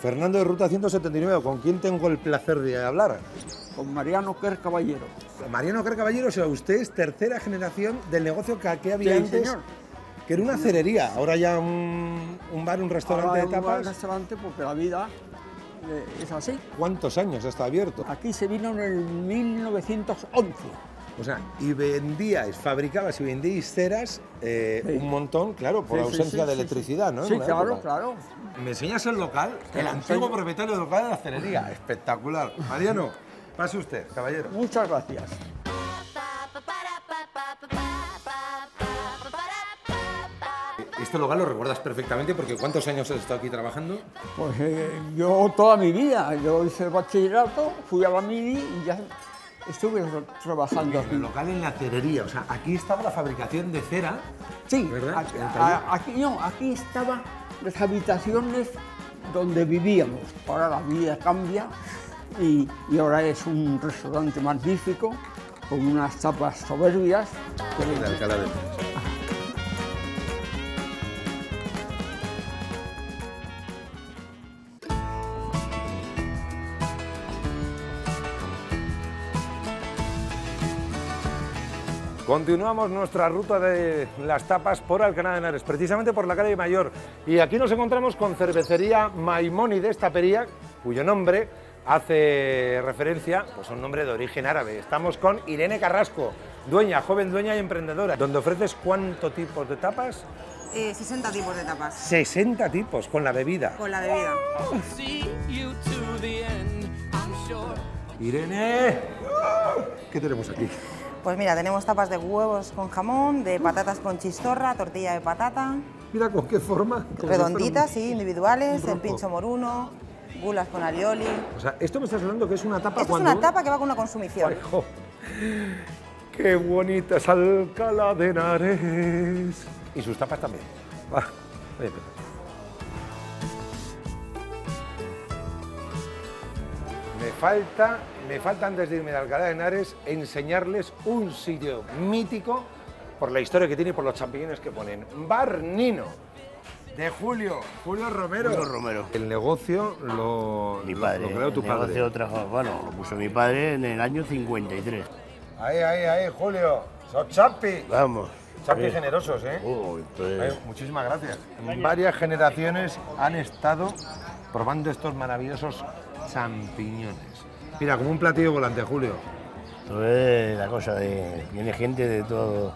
Fernando de Ruta ciento setenta y nueve, ¿con quién tengo el placer de hablar? Con Mariano Quer Caballero. Mariano Quer Caballero, o sea, usted es tercera generación del negocio que aquí había sí, antes, señor. Que era una cerería, ahora ya un, un bar, un restaurante de tapas. Ahora un restaurante porque la vida eh, es así. ¿Cuántos años está abierto? Aquí se vino en el mil novecientos once. O sea, y vendíais, fabricabas y vendíais ceras eh, sí. un montón, claro, por sí, ausencia sí, sí, de electricidad, sí, sí. ¿no? Sí, claro, época. claro. ¿Me enseñas el local? El antiguo propietario del local de la cerería. Espectacular. Mariano, pase usted, caballero. Muchas gracias. Este local lo recuerdas perfectamente porque ¿cuántos años has estado aquí trabajando? Pues eh, yo toda mi vida. Yo hice el bachillerato, fui a la mili y ya... Estuve trabajando aquí. En el local, en la cerería, o sea, aquí estaba la fabricación de cera. Sí, ¿verdad? Aquí, a, aquí, no, aquí estaban las habitaciones donde vivíamos. Ahora la vida cambia y, y ahora es un restaurante magnífico con unas tapas soberbias. Pues de Alcalá de Henares. Continuamos nuestra ruta de las tapas por Alcalá de Henares, precisamente por la calle Mayor. Y aquí nos encontramos con cervecería Maimónides Tapería, cuyo nombre hace referencia pues, a un nombre de origen árabe. Estamos con Irene Carrasco, dueña, joven dueña y emprendedora, donde ofreces ¿cuántos tipos de tapas? Eh, sesenta tipos de tapas. sesenta tipos, con la bebida. Con la bebida. Irene, ¿qué tenemos aquí? Pues mira, tenemos tapas de huevos con jamón, de patatas con chistorra, tortilla de patata. Mira con qué forma. Con redonditas, sí, individuales, el pincho moruno, gulas con alioli. O sea, esto me estás hablando que es una tapa. Esto cuando... es una tapa que va con una consumición. Ay, jo. ¡Qué bonita es Alcalá de Henares! Y sus tapas también. Ah, oye, me falta... Me falta, antes de irme de Alcalá de Henares, enseñarles un sitio mítico por la historia que tiene y por los champiñones que ponen. Bar Nino, de Julio, Julio Romero. Julio Romero. El negocio lo, mi padre, lo, lo creó tu el padre. Negocio trajo, bueno, lo puso mi padre en el año cincuenta y tres. Ahí, ahí, ahí, Julio. ¡Sos champi! Vamos. Champis generosos, ¿eh? Uy, entonces... Ay, muchísimas gracias. Varias generaciones han estado probando estos maravillosos champiñones. Mira, como un platillo volante, Julio. Esto es la cosa de... Viene gente de todo...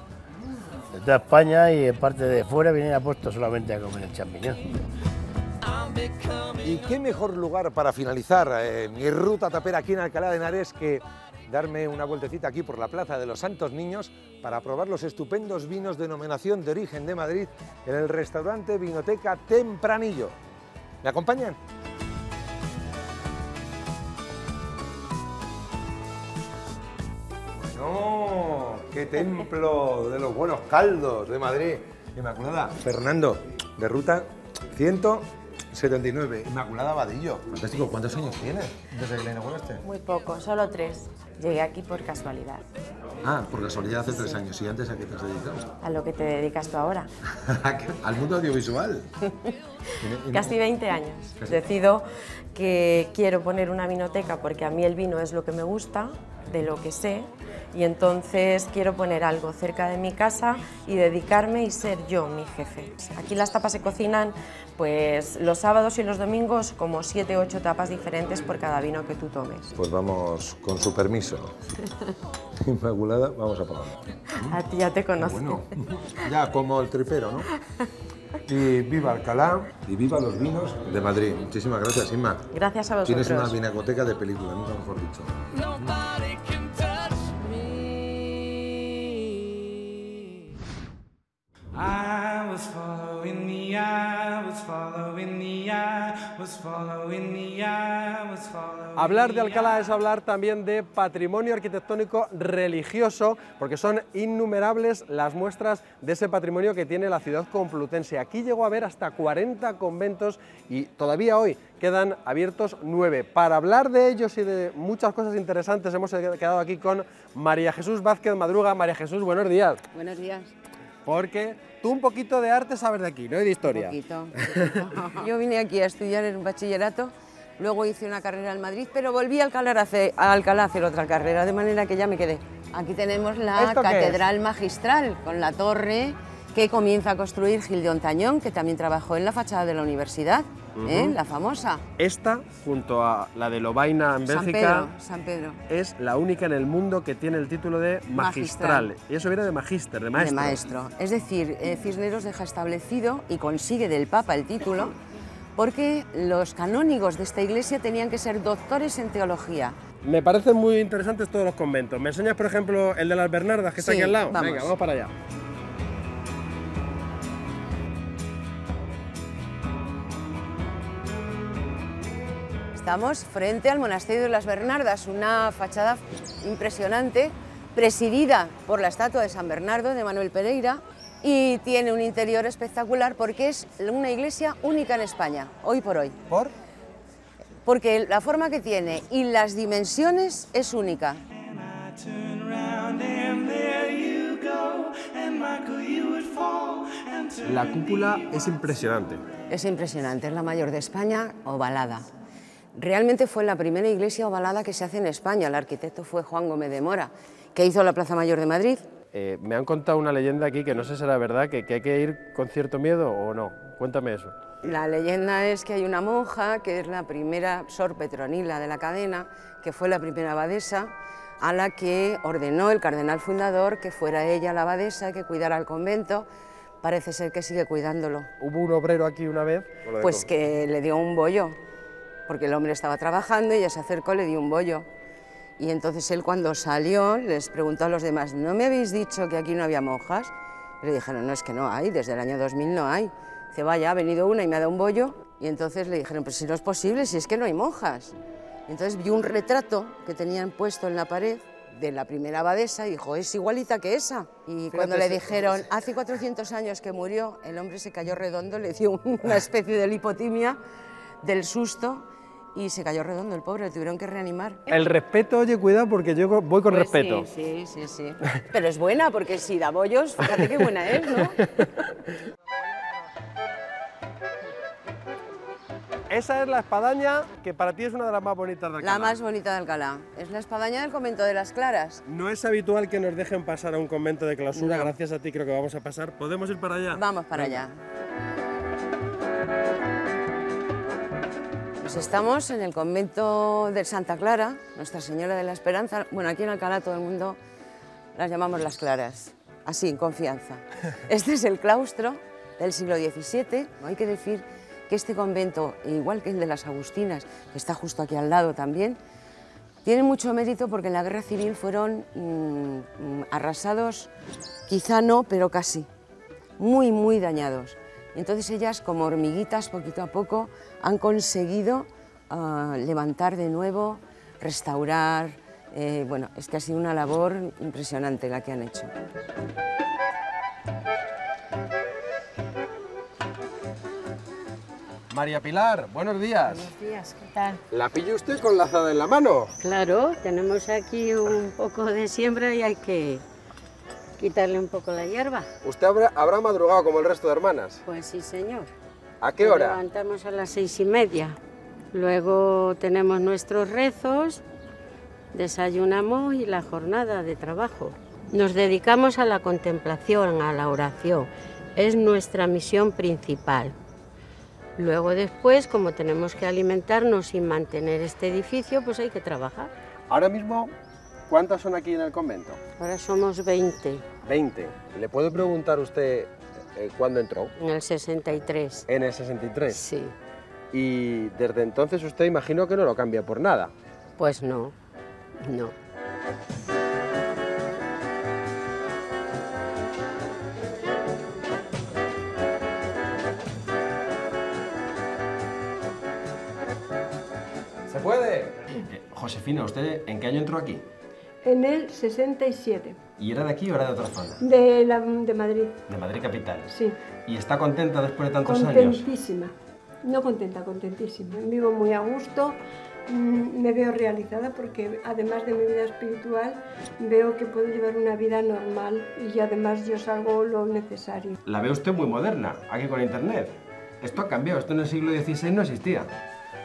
De toda España y de parte de fuera vienen a puesto solamente a comer el champiñón. ¿Y qué mejor lugar para finalizar eh, mi ruta tapera aquí en Alcalá de Henares que darme una vueltecita aquí por la Plaza de los Santos Niños para probar los estupendos vinos de denominación de origen de Madrid en el restaurante Vinoteca Tempranillo? ¿Me acompañan? ¡Oh, qué templo de los buenos caldos de Madrid! Inmaculada. Fernando, de Ruta ciento setenta y nueve. Inmaculada Vadillo. Fantástico. ¿Cuántos años tienes desde que la inauguraste? Muy poco, solo tres. Llegué aquí por casualidad. Ah, por casualidad hace sí. tres años. ¿Y antes a qué te has dedicado? A lo que te dedicas tú ahora. Al mundo audiovisual. Casi veinte años. Casi. Decido que quiero poner una vinoteca porque a mí el vino es lo que me gusta. de lo que sé, y entonces quiero poner algo cerca de mi casa y dedicarme y ser yo mi jefe. Aquí las tapas se cocinan pues los sábados y los domingos como siete u ocho tapas diferentes por cada vino que tú tomes. Pues vamos, con su permiso, Inmaculada, vamos a probar. A ti ya te conozco. Bueno, ya como el tripero, ¿no? Y viva Alcalá y viva los vinos de Madrid. Muchísimas gracias, Inma. Gracias a vosotros. Tienes una vinacoteca de película, nunca mejor dicho. I was following the eye, was following the eye, was following the eye, was following the eye. Hablar de Alcalá es hablar también de patrimonio arquitectónico religioso, porque son innumerables las muestras de ese patrimonio que tiene la ciudad complutense. Aquí llegó a haber hasta cuarenta conventos y todavía hoy quedan abiertos nueve. Para hablar de ellos y de muchas cosas interesantes hemos quedado aquí con María Jesús Vázquez Madruga. María Jesús, buenos días. Buenos días. Porque tú un poquito de arte sabes de aquí, ¿no? Y de historia. Un poquito, un poquito. Yo vine aquí a estudiar en un bachillerato, luego hice una carrera en Madrid, pero volví a Alcalá a hacer, a Alcalá a hacer otra carrera, de manera que ya me quedé. Aquí tenemos la Catedral Magistral, con la torre que comienza a construir Gil de Ontañón, que también trabajó en la fachada de la universidad, uh-huh. ¿eh? La famosa. Esta, junto a la de Lovaina en Bélgica, San Pedro, San Pedro, es la única en el mundo que tiene el título de magistral. magistral. Y eso viene de magíster, de maestro. De maestro. Es decir, eh, Cisneros deja establecido y consigue del Papa el título, porque los canónigos de esta iglesia tenían que ser doctores en teología. Me parecen muy interesantes todos los conventos. ¿Me enseñas, por ejemplo, el de las Bernardas, que está sí, aquí al lado? Vamos. Venga, vamos para allá. Estamos frente al monasterio de las Bernardas, una fachada impresionante, presidida por la estatua de San Bernardo de Manuel Pereira, y tiene un interior espectacular porque es una iglesia única en España, hoy por hoy. ¿Por? Porque la forma que tiene y las dimensiones es única. La cúpula es impresionante. Es impresionante, es la mayor de España, ovalada. Realmente fue la primera iglesia ovalada que se hace en España. El arquitecto fue Juan Gómez de Mora, que hizo la Plaza Mayor de Madrid. Eh, me han contado una leyenda aquí que no sé si será verdad, que, que hay que ir con cierto miedo o no. Cuéntame eso. La leyenda es que hay una monja, que es la primera Sor Petronila de la cadena, que fue la primera abadesa, a la que ordenó el cardenal fundador que fuera ella la abadesa, que cuidara el convento. Parece ser que sigue cuidándolo. Hubo un obrero aquí una vez, pues que le dio un bollo, porque el hombre estaba trabajando y ella se acercó, le dio un bollo. Y entonces él, cuando salió, les preguntó a los demás: ¿no me habéis dicho que aquí no había monjas? Y le dijeron: no, es que no hay, desde el año dos mil no hay. Dice: vaya, ha venido una y me ha dado un bollo. Y entonces le dijeron: pues si no es posible, si es que no hay monjas. Y entonces vio un retrato que tenían puesto en la pared de la primera abadesa y dijo: es igualita que esa. Y fíjate, cuando le dijeron: hace cuatrocientos años que murió, el hombre se cayó redondo, le dio una especie de lipotimia del susto y se cayó redondo el pobre, lo tuvieron que reanimar. El respeto, oye, cuidado, porque yo voy con pues respeto. Sí, sí, sí, sí. Pero es buena, porque si da bollos, fíjate qué buena es, ¿no? Esa es la espadaña que para ti es una de las más bonitas de Alcalá. La más bonita de Alcalá. Es la espadaña del convento de las Claras. No es habitual que nos dejen pasar a un convento de clausura. No. Gracias a ti creo que vamos a pasar. ¿Podemos ir para allá? Vamos para Venga. allá. Pues estamos en el convento de Santa Clara, Nuestra Señora de la Esperanza. Bueno, aquí en Alcalá todo el mundo las llamamos las Claras, así, en confianza. Este es el claustro del siglo diecisiete. Hay que decir que este convento, igual que el de las Agustinas, que está justo aquí al lado también, tiene mucho mérito porque en la Guerra Civil fueron mmm, arrasados, quizá no, pero casi, muy, muy dañados. Entonces ellas, como hormiguitas, poquito a poco, han conseguido uh, levantar de nuevo, restaurar. Eh, bueno, es que ha sido una labor impresionante la que han hecho. María Pilar, buenos días. Buenos días, ¿qué tal? ¿La pilla usted con la azada en la mano? Claro, tenemos aquí un poco de siembra y hay que quitarle un poco la hierba. ¿Usted habrá, habrá madrugado como el resto de hermanas? Pues sí, señor. ¿A qué hora? Nos levantamos a las seis y media. Luego tenemos nuestros rezos desayunamos y la jornada de trabajo. Nos dedicamos a la contemplación, a la oración. Es nuestra misión principal. Luego después, como tenemos que alimentarnos y mantener este edificio, pues hay que trabajar. Ahora mismo, ¿cuántas son aquí en el convento? Ahora somos veinte. veinte. ¿Le puedo preguntar a usted eh, cuándo entró? En el sesenta y tres. ¿En el sesenta y tres? Sí. Y desde entonces usted imagino que no lo cambia por nada. Pues no, no. ¡Se puede! Eh, Josefina, ¿usted en qué año entró aquí? En el sesenta y siete. ¿Y era de aquí o era de otra zona? De, la, de Madrid. ¿De Madrid capital? Sí. ¿Y está contenta después de tantos años? Contentísima. No contenta, contentísima. Vivo muy a gusto, me veo realizada porque además de mi vida espiritual veo que puedo llevar una vida normal y además yo salgo lo necesario. La ve usted muy moderna, aquí con internet. Esto ha cambiado, esto en el siglo dieciséis no existía.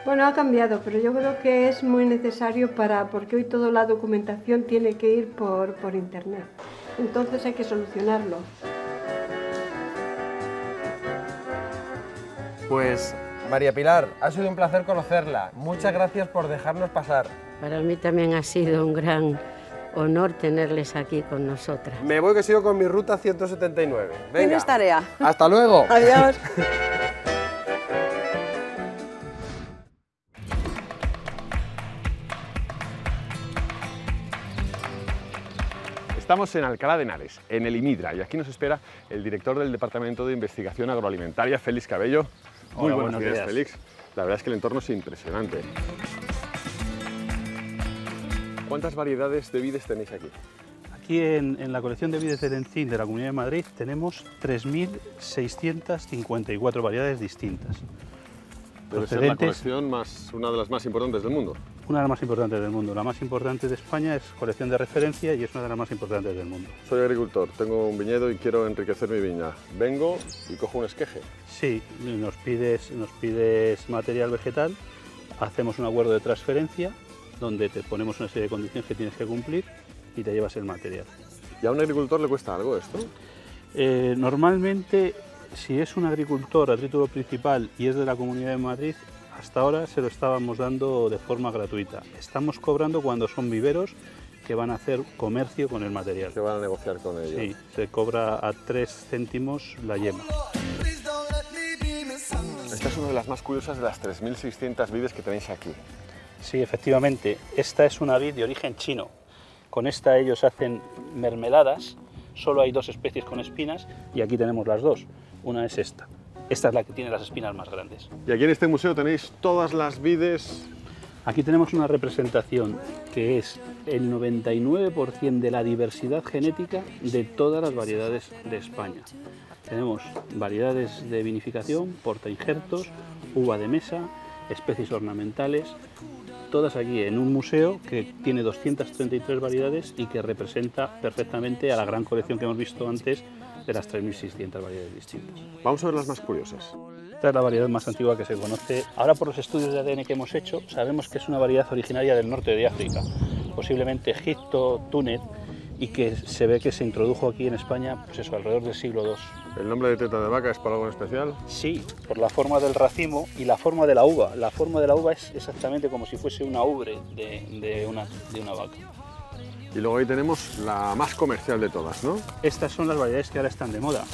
Bueno, ha cambiado, pero yo creo que es muy necesario para, porque hoy toda la documentación tiene que ir por, por internet. Entonces hay que solucionarlo. Pues, María Pilar, ha sido un placer conocerla. Muchas gracias por dejarnos pasar. Para mí también ha sido un gran honor tenerles aquí con nosotras. Me voy que sigo con mi ruta ciento setenta y nueve. Venga. Tienes tarea. Hasta luego. Adiós. Estamos en Alcalá de Henares, en el IMIDRA, y aquí nos espera el director del Departamento de Investigación Agroalimentaria, Félix Cabello. Muy buenos, buenos días, días, Félix. La verdad es que el entorno es impresionante. ¿Cuántas variedades de vides tenéis aquí? Aquí en, en la colección de vides de Lencín de la Comunidad de Madrid tenemos tres mil seiscientas cincuenta y cuatro variedades distintas. Debe ser la colección más, una de las más importantes del mundo. Una de las más importantes del mundo. La más importante de España es colección de referencia y es una de las más importantes del mundo. Soy agricultor, tengo un viñedo y quiero enriquecer mi viña. Vengo y cojo un esqueje. Sí, nos pides, nos pides material vegetal, hacemos un acuerdo de transferencia donde te ponemos una serie de condiciones que tienes que cumplir y te llevas el material. ¿Y a un agricultor le cuesta algo esto? Eh, normalmente, si es un agricultor a título principal y es de la Comunidad de Madrid, hasta ahora se lo estábamos dando de forma gratuita. Estamos cobrando cuando son viveros que van a hacer comercio con el material. Que van a negociar con ellos. Sí, se cobra a tres céntimos la yema. Esta es una de las más curiosas de las tres mil seiscientas vides que tenéis aquí. Sí, efectivamente. Esta es una vid de origen chino. Con esta ellos hacen mermeladas. Solo hay dos especies con espinas y aquí tenemos las dos. Una es esta. Esta es la que tiene las espinas más grandes. Y aquí en este museo tenéis todas las vides. Aquí tenemos una representación que es el noventa y nueve por ciento de la diversidad genética de todas las variedades de España. Tenemos variedades de vinificación, portainjertos, uva de mesa, especies ornamentales, todas aquí en un museo que tiene doscientas treinta y tres variedades y que representa perfectamente a la gran colección que hemos visto antes de las tres mil seiscientas variedades distintas. Vamos a ver las más curiosas. Esta es la variedad más antigua que se conoce. Ahora, por los estudios de A D N que hemos hecho, sabemos que es una variedad originaria del norte de África, posiblemente Egipto, Túnez, y que se ve que se introdujo aquí en España, pues eso, alrededor del siglo dos. ¿El nombre de teta de vaca es para algo en especial? Sí, por la forma del racimo y la forma de la uva. La forma de la uva es exactamente como si fuese una ubre de, de, una, de una vaca. Y luego ahí tenemos la más comercial de todas, ¿no? Estas son las variedades que ahora están de moda.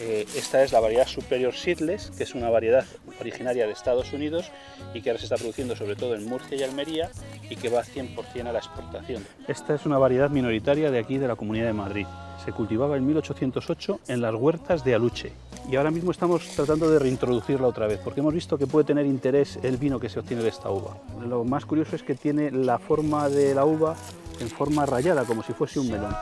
Eh, esta es la variedad Superior Seedless, que es una variedad originaria de Estados Unidos y que ahora se está produciendo sobre todo en Murcia y Almería y que va cien por cien a la exportación. Esta es una variedad minoritaria de aquí, de la Comunidad de Madrid. Se cultivaba en mil ochocientos ocho en las huertas de Aluche y ahora mismo estamos tratando de reintroducirla otra vez porque hemos visto que puede tener interés el vino que se obtiene de esta uva. Lo más curioso es que tiene la forma de la uva en forma rayada, como si fuese un melón.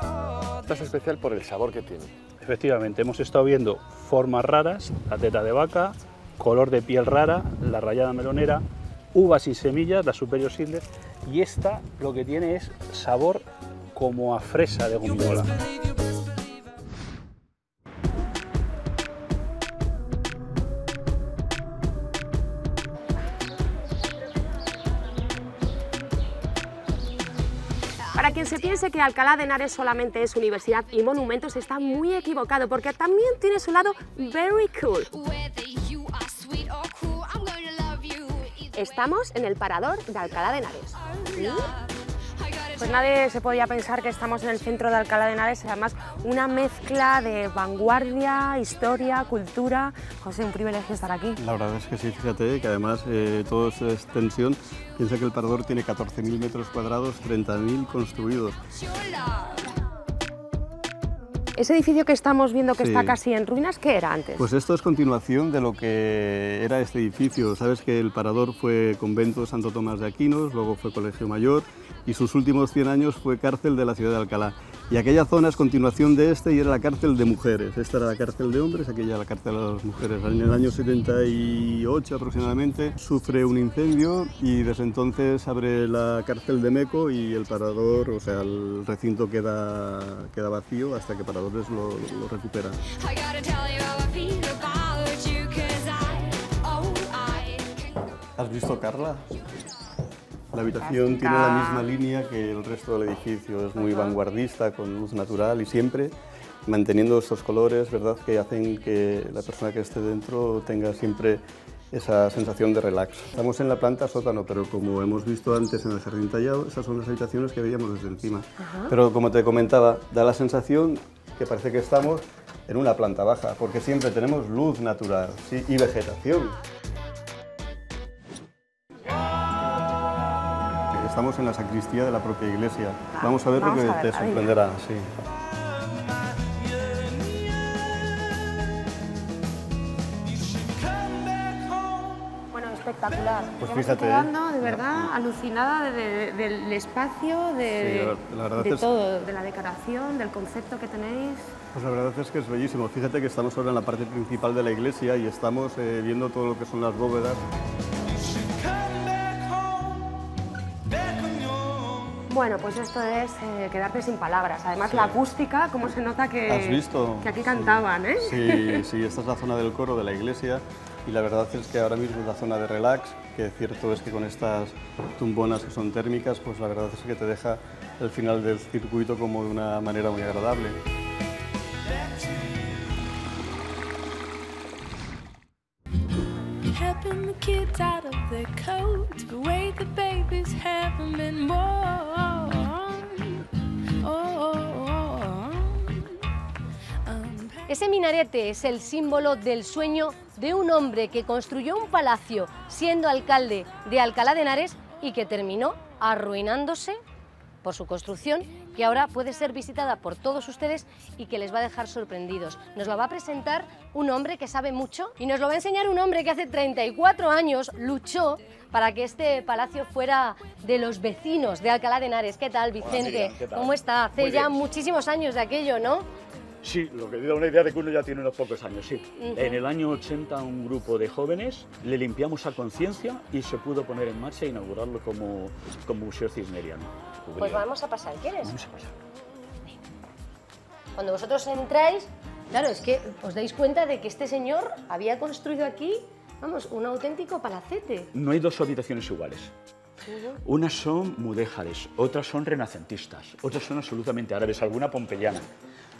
Esta es especial por el sabor que tiene. Efectivamente, hemos estado viendo formas raras, la teta de vaca, color de piel rara, la rayada melonera, uvas sin semillas, la Superior Seedless, y esta lo que tiene es sabor como a fresa de gominola. Para quien se piense que Alcalá de Henares solamente es universidad y monumentos, está muy equivocado, porque también tiene su lado very cool. Estamos en el parador de Alcalá de Henares. ¿Sí? Pues nadie se podía pensar que estamos en el centro de Alcalá de Henares, además una mezcla de vanguardia, historia, cultura. José, un privilegio estar aquí. La verdad es que sí, fíjate que además eh, todo es extensión. Piensa que el parador tiene catorce mil metros cuadrados, treinta mil construidos. Ese edificio que estamos viendo que sí. Está casi en ruinas, ¿qué era antes? Pues esto es continuación de lo que era este edificio. Sabes que el parador fue convento de Santo Tomás de Aquinos, luego fue colegio mayor y sus últimos cien años fue cárcel de la ciudad de Alcalá. Y aquella zona es continuación de este y era la cárcel de mujeres. Esta era la cárcel de hombres, aquella la cárcel de las mujeres. En el año setenta y ocho aproximadamente sufre un incendio y desde entonces abre la cárcel de Meco y el parador, o sea, el recinto queda, queda vacío hasta que el parador Lo, lo recupera. ¿Has visto, Carla? La habitación tiene la misma línea que el resto del edificio, es muy vanguardista, con luz natural y siempre manteniendo estos colores, ¿verdad?, que hacen que la persona que esté dentro tenga siempre esa sensación de relax. Estamos en la planta sótano, pero como hemos visto antes en el jardín tallado, esas son las habitaciones que veíamos desde encima. Ajá. Pero como te comentaba, da la sensación que parece que estamos en una planta baja, porque siempre tenemos luz natural, ¿sí?, y vegetación. Estamos en la sacristía de la propia iglesia. Claro, vamos a ver vamos lo que ver, te sorprenderá. Sí. Espectacular. Pues fíjate, me estoy quedando, de verdad, eh. alucinada de, de, del espacio, de, sí, la, la de es, todo, de la decoración, del concepto que tenéis. Pues la verdad es que es bellísimo. Fíjate que estamos ahora en la parte principal de la iglesia y estamos eh, viendo todo lo que son las bóvedas. Bueno, pues esto es eh, quedarte sin palabras. Además, sí. La acústica, cómo se nota que, ¿has visto? Que aquí cantaban, ¿eh? Sí, sí, esta es la zona del coro de la iglesia. Y la verdad es que ahora mismo es la zona de relax, que cierto es que con estas tumbonas que son térmicas, pues la verdad es que te deja el final del circuito como de una manera muy agradable. Ese minarete es el símbolo del sueño de un hombre que construyó un palacio siendo alcalde de Alcalá de Henares y que terminó arruinándose por su construcción, que ahora puede ser visitada por todos ustedes y que les va a dejar sorprendidos. Nos la va a presentar un hombre que sabe mucho y nos lo va a enseñar un hombre que hace treinta y cuatro años luchó para que este palacio fuera de los vecinos de Alcalá de Henares. ¿Qué tal, Vicente? Hola, Pilar, ¿qué tal? ¿Cómo está? Hace ya muchísimos años de aquello, ¿no? Sí, lo que da una idea de que uno ya tiene unos pocos años, sí. Uh-huh. En el año ochenta un grupo de jóvenes le limpiamos a conciencia y se pudo poner en marcha e inaugurarlo como, como Museo Cisneriano. Pues vamos a pasar, ¿quieres? Vamos a pasar. Cuando vosotros entráis, claro, es que os dais cuenta de que este señor había construido aquí, vamos, un auténtico palacete. No hay dos habitaciones iguales. Unas son mudéjares, otras son renacentistas, otras son absolutamente árabes, alguna pompeyana.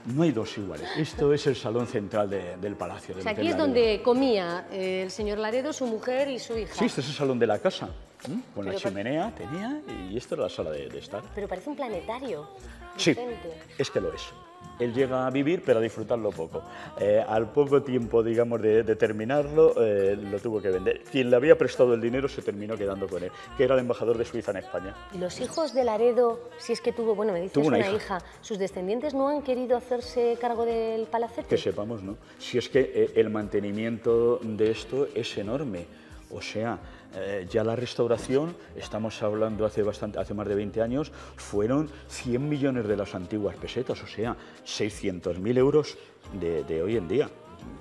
No hay dos iguales. Esto es el salón central de, del palacio. Del o sea, aquí es Laredo. Donde comía eh, el señor Laredo, su mujer y su hija. Sí, este es el salón de la casa. ¿Eh? Con pero la chimenea pare... tenía y esto era la sala de, de estar. Pero parece un planetario. Sí, diferente. Es que lo es. Él llega a vivir, pero a disfrutarlo poco. Eh, al poco tiempo, digamos, de, de terminarlo, eh, lo tuvo que vender. Quien le había prestado el dinero se terminó quedando con él, que era el embajador de Suiza en España. ¿Y los hijos de Laredo, si es que tuvo, bueno, me dices tuvo una, una hija. hija, sus descendientes no han querido hacerse cargo del palacete? Que sepamos, ¿no? Si es que eh, el mantenimiento de esto es enorme. O sea, eh, ya la restauración, estamos hablando hace, bastante, hace más de veinte años, fueron cien millones de las antiguas pesetas, o sea, seiscientos mil euros de, de hoy en día.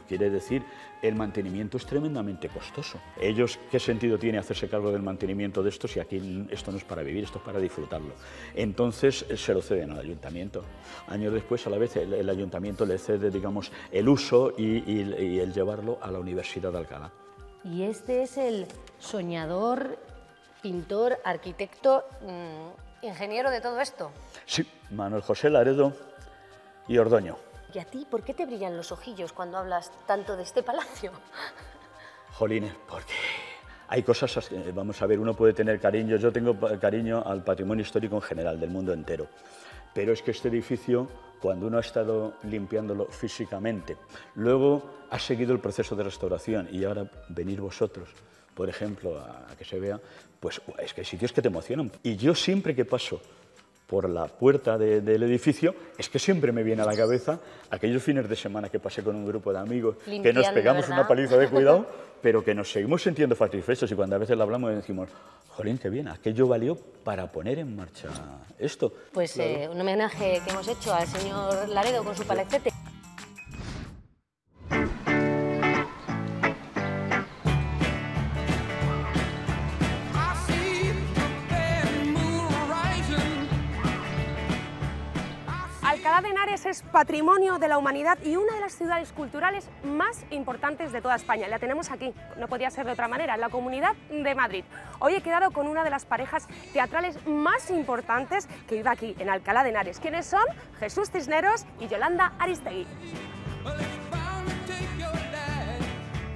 Quiere decir, el mantenimiento es tremendamente costoso. Ellos, ¿qué sentido tiene hacerse cargo del mantenimiento de esto si aquí esto no es para vivir, esto es para disfrutarlo? Entonces se lo ceden al ayuntamiento. Años después, a la vez, el, el ayuntamiento le cede, digamos, el uso y, y, y el llevarlo a la Universidad de Alcalá. Y este es el soñador, pintor, arquitecto ingeniero de todo esto. Sí, Manuel José Laredo y Ordoño. ¿Y a ti por qué te brillan los ojillos cuando hablas tanto de este palacio? Jolines, porque hay cosas, vamos a ver, uno puede tener cariño, yo tengo cariño al patrimonio histórico en general, del mundo entero, pero es que este edificio, cuando uno ha estado limpiándolo físicamente, luego ha seguido el proceso de restauración y ahora venir vosotros, por ejemplo, a, a que se vea, pues es que hay sitios que te emocionan. Y yo siempre que paso por la puerta de, del edificio, es que siempre me viene a la cabeza aquellos fines de semana que pasé con un grupo de amigos, limpiando, que nos pegamos, ¿verdad?, una paliza de cuidado, pero que nos seguimos sintiendo satisfechos, y cuando a veces lo hablamos decimos, jolín, qué bien, aquello valió para poner en marcha esto. Pues claro. eh, un homenaje que hemos hecho al señor Laredo con su palacete. Alcalá de Henares es patrimonio de la humanidad y una de las ciudades culturales más importantes de toda España. La tenemos aquí, no podía ser de otra manera, en la Comunidad de Madrid. Hoy he quedado con una de las parejas teatrales más importantes que vive aquí, en Alcalá de Henares. ¿Quiénes son? Jesús Cisneros y Yolanda Aristegui.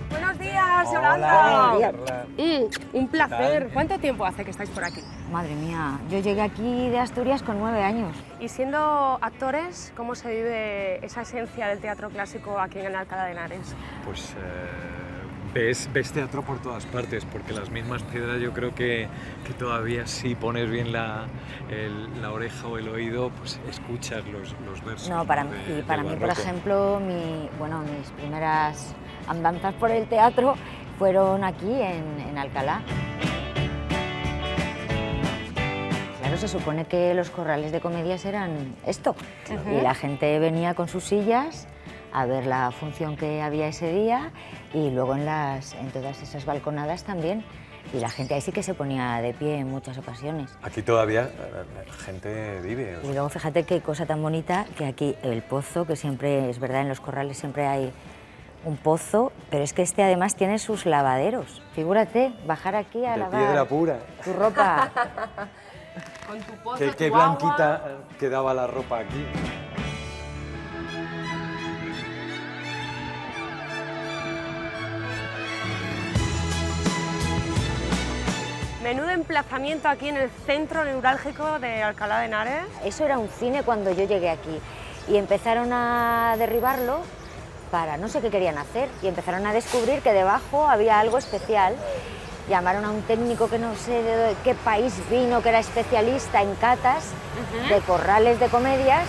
Buenos días, Yolanda. Hola, hola. Mm, un placer. ¿Cuánto tiempo hace que estáis por aquí? Madre mía, yo llegué aquí de Asturias con nueve años. Y siendo actores, ¿cómo se vive esa esencia del teatro clásico aquí en Alcalá de Henares? Pues eh, ves, ves teatro por todas partes, porque las mismas piedras yo creo que, que todavía si pones bien la, el, la oreja o el oído, pues escuchas los, los versos. No, para, de, y para mí, por ejemplo, mi, bueno, mis primeras andanzas por el teatro fueron aquí en, en Alcalá. Claro, se supone que los corrales de comedias eran esto. Uh-huh. Y la gente venía con sus sillas a ver la función que había ese día y luego en, las, en todas esas balconadas también. Y la gente ahí sí que se ponía de pie en muchas ocasiones. Aquí todavía la gente vive. O sea. Y luego fíjate qué cosa tan bonita, que aquí el pozo, que siempre es verdad, en los corrales siempre hay un pozo, pero es que este además tiene sus lavaderos. Fíjate, bajar aquí a de lavar piedra pura tu ropa. Con tu pozo, qué, qué tu blanquita agua quedaba la ropa aquí. Menudo emplazamiento aquí en el centro neurálgico de Alcalá de Henares. Eso era un cine cuando yo llegué aquí y empezaron a derribarlo para no sé qué querían hacer, y empezaron a descubrir que debajo había algo especial. Llamaron a un técnico que no sé de qué país vino, que era especialista en catas uh-huh. de corrales de comedias,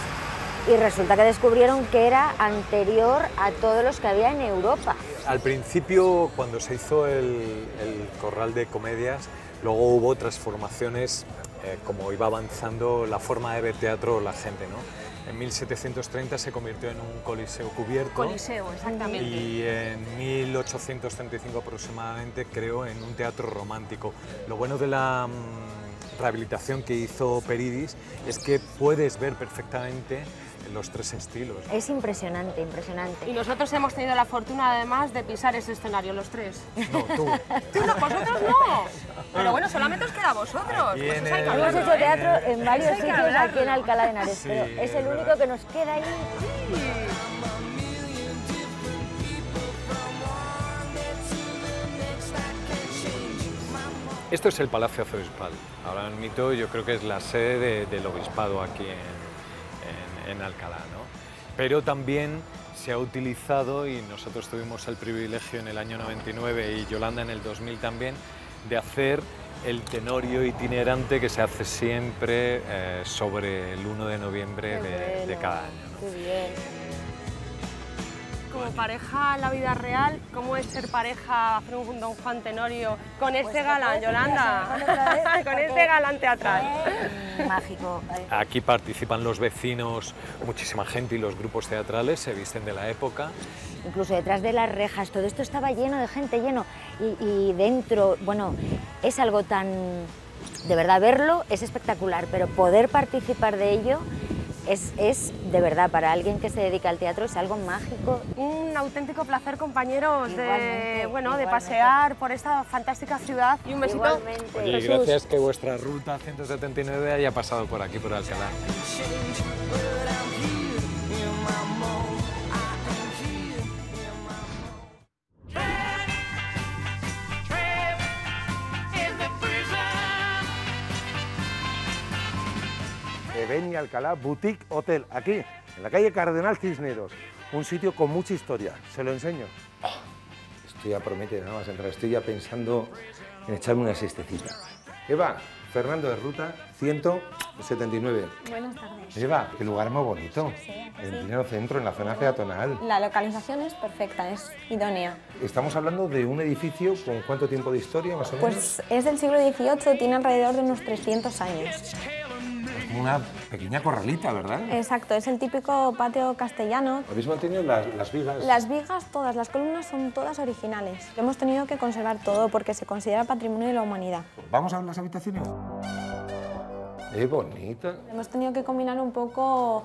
y resulta que descubrieron que era anterior a todos los que había en Europa. Al principio, cuando se hizo el, el corral de comedias, luego hubo transformaciones, eh, como iba avanzando la forma de ver teatro la gente, ¿no? En mil setecientos treinta se convirtió en un coliseo cubierto. Coliseo, exactamente. Y en mil ochocientos treinta y cinco aproximadamente, creo, en un teatro romántico. Lo bueno de la mmm, rehabilitación que hizo Peridis es que puedes ver perfectamente los tres estilos. Es impresionante, impresionante. Y nosotros hemos tenido la fortuna, además, de pisar ese escenario, los tres. No, tú. Tú no, vosotros no. Pero bueno, solamente os queda a vosotros. Pues eso hay que hablar. Hemos hecho teatro en varios sitios aquí en Alcalá de Henares, sí, pero es el único que nos queda ahí. Sí. Esto es el Palacio Arzobispal. Ahora mismo yo creo que es la sede de, del obispado aquí en en Alcalá, ¿no? Pero también se ha utilizado, y nosotros tuvimos el privilegio en el año noventa y nueve y Yolanda en el dos mil también, de hacer el tenorio itinerante que se hace siempre eh, sobre el uno de noviembre de, de cada año, ¿no? Qué bien. Como pareja en la vida real, ¿cómo es ser pareja, hacer un Don Juan Tenorio con este pues galán, Yolanda? Con este galán teatral. Mágico. Aquí participan los vecinos, muchísima gente, y los grupos teatrales se visten de la época. Incluso detrás de las rejas, todo esto estaba lleno de gente, lleno. Y, y dentro, bueno, es algo tan... De verdad, verlo es espectacular, pero poder participar de ello Es, es, de verdad, para alguien que se dedica al teatro, es algo mágico. Un auténtico placer, compañeros, igualmente, de, bueno, de pasear por esta fantástica ciudad. Y un besito. Igualmente. Oye, gracias que vuestra ruta ciento setenta y nueve haya pasado por aquí, por Alcalá. Ven y Alcalá Boutique Hotel, aquí, en la calle Cardenal Cisneros. Un sitio con mucha historia, se lo enseño. Oh, esto ya promete, nada más entrar, estoy ya pensando en echarme una siestecita. Eva, Fernando de Ruta ciento setenta y nueve. Buenas tardes. Eva, qué lugar más bonito. Sí, sí, sí. En pleno centro, en la zona peatonal. La localización es perfecta, es idónea. Estamos hablando de un edificio con cuánto tiempo de historia, más o menos. Pues es del siglo dieciocho, tiene alrededor de unos trescientos años. Una pequeña corralita, ¿verdad? Exacto, es el típico patio castellano. ¿Habéis mantenido las, las vigas? Las vigas todas, las columnas son todas originales. Hemos tenido que conservar todo porque se considera patrimonio de la humanidad. ¿Vamos a ver las habitaciones? ¡Qué bonita! Hemos tenido que combinar un poco,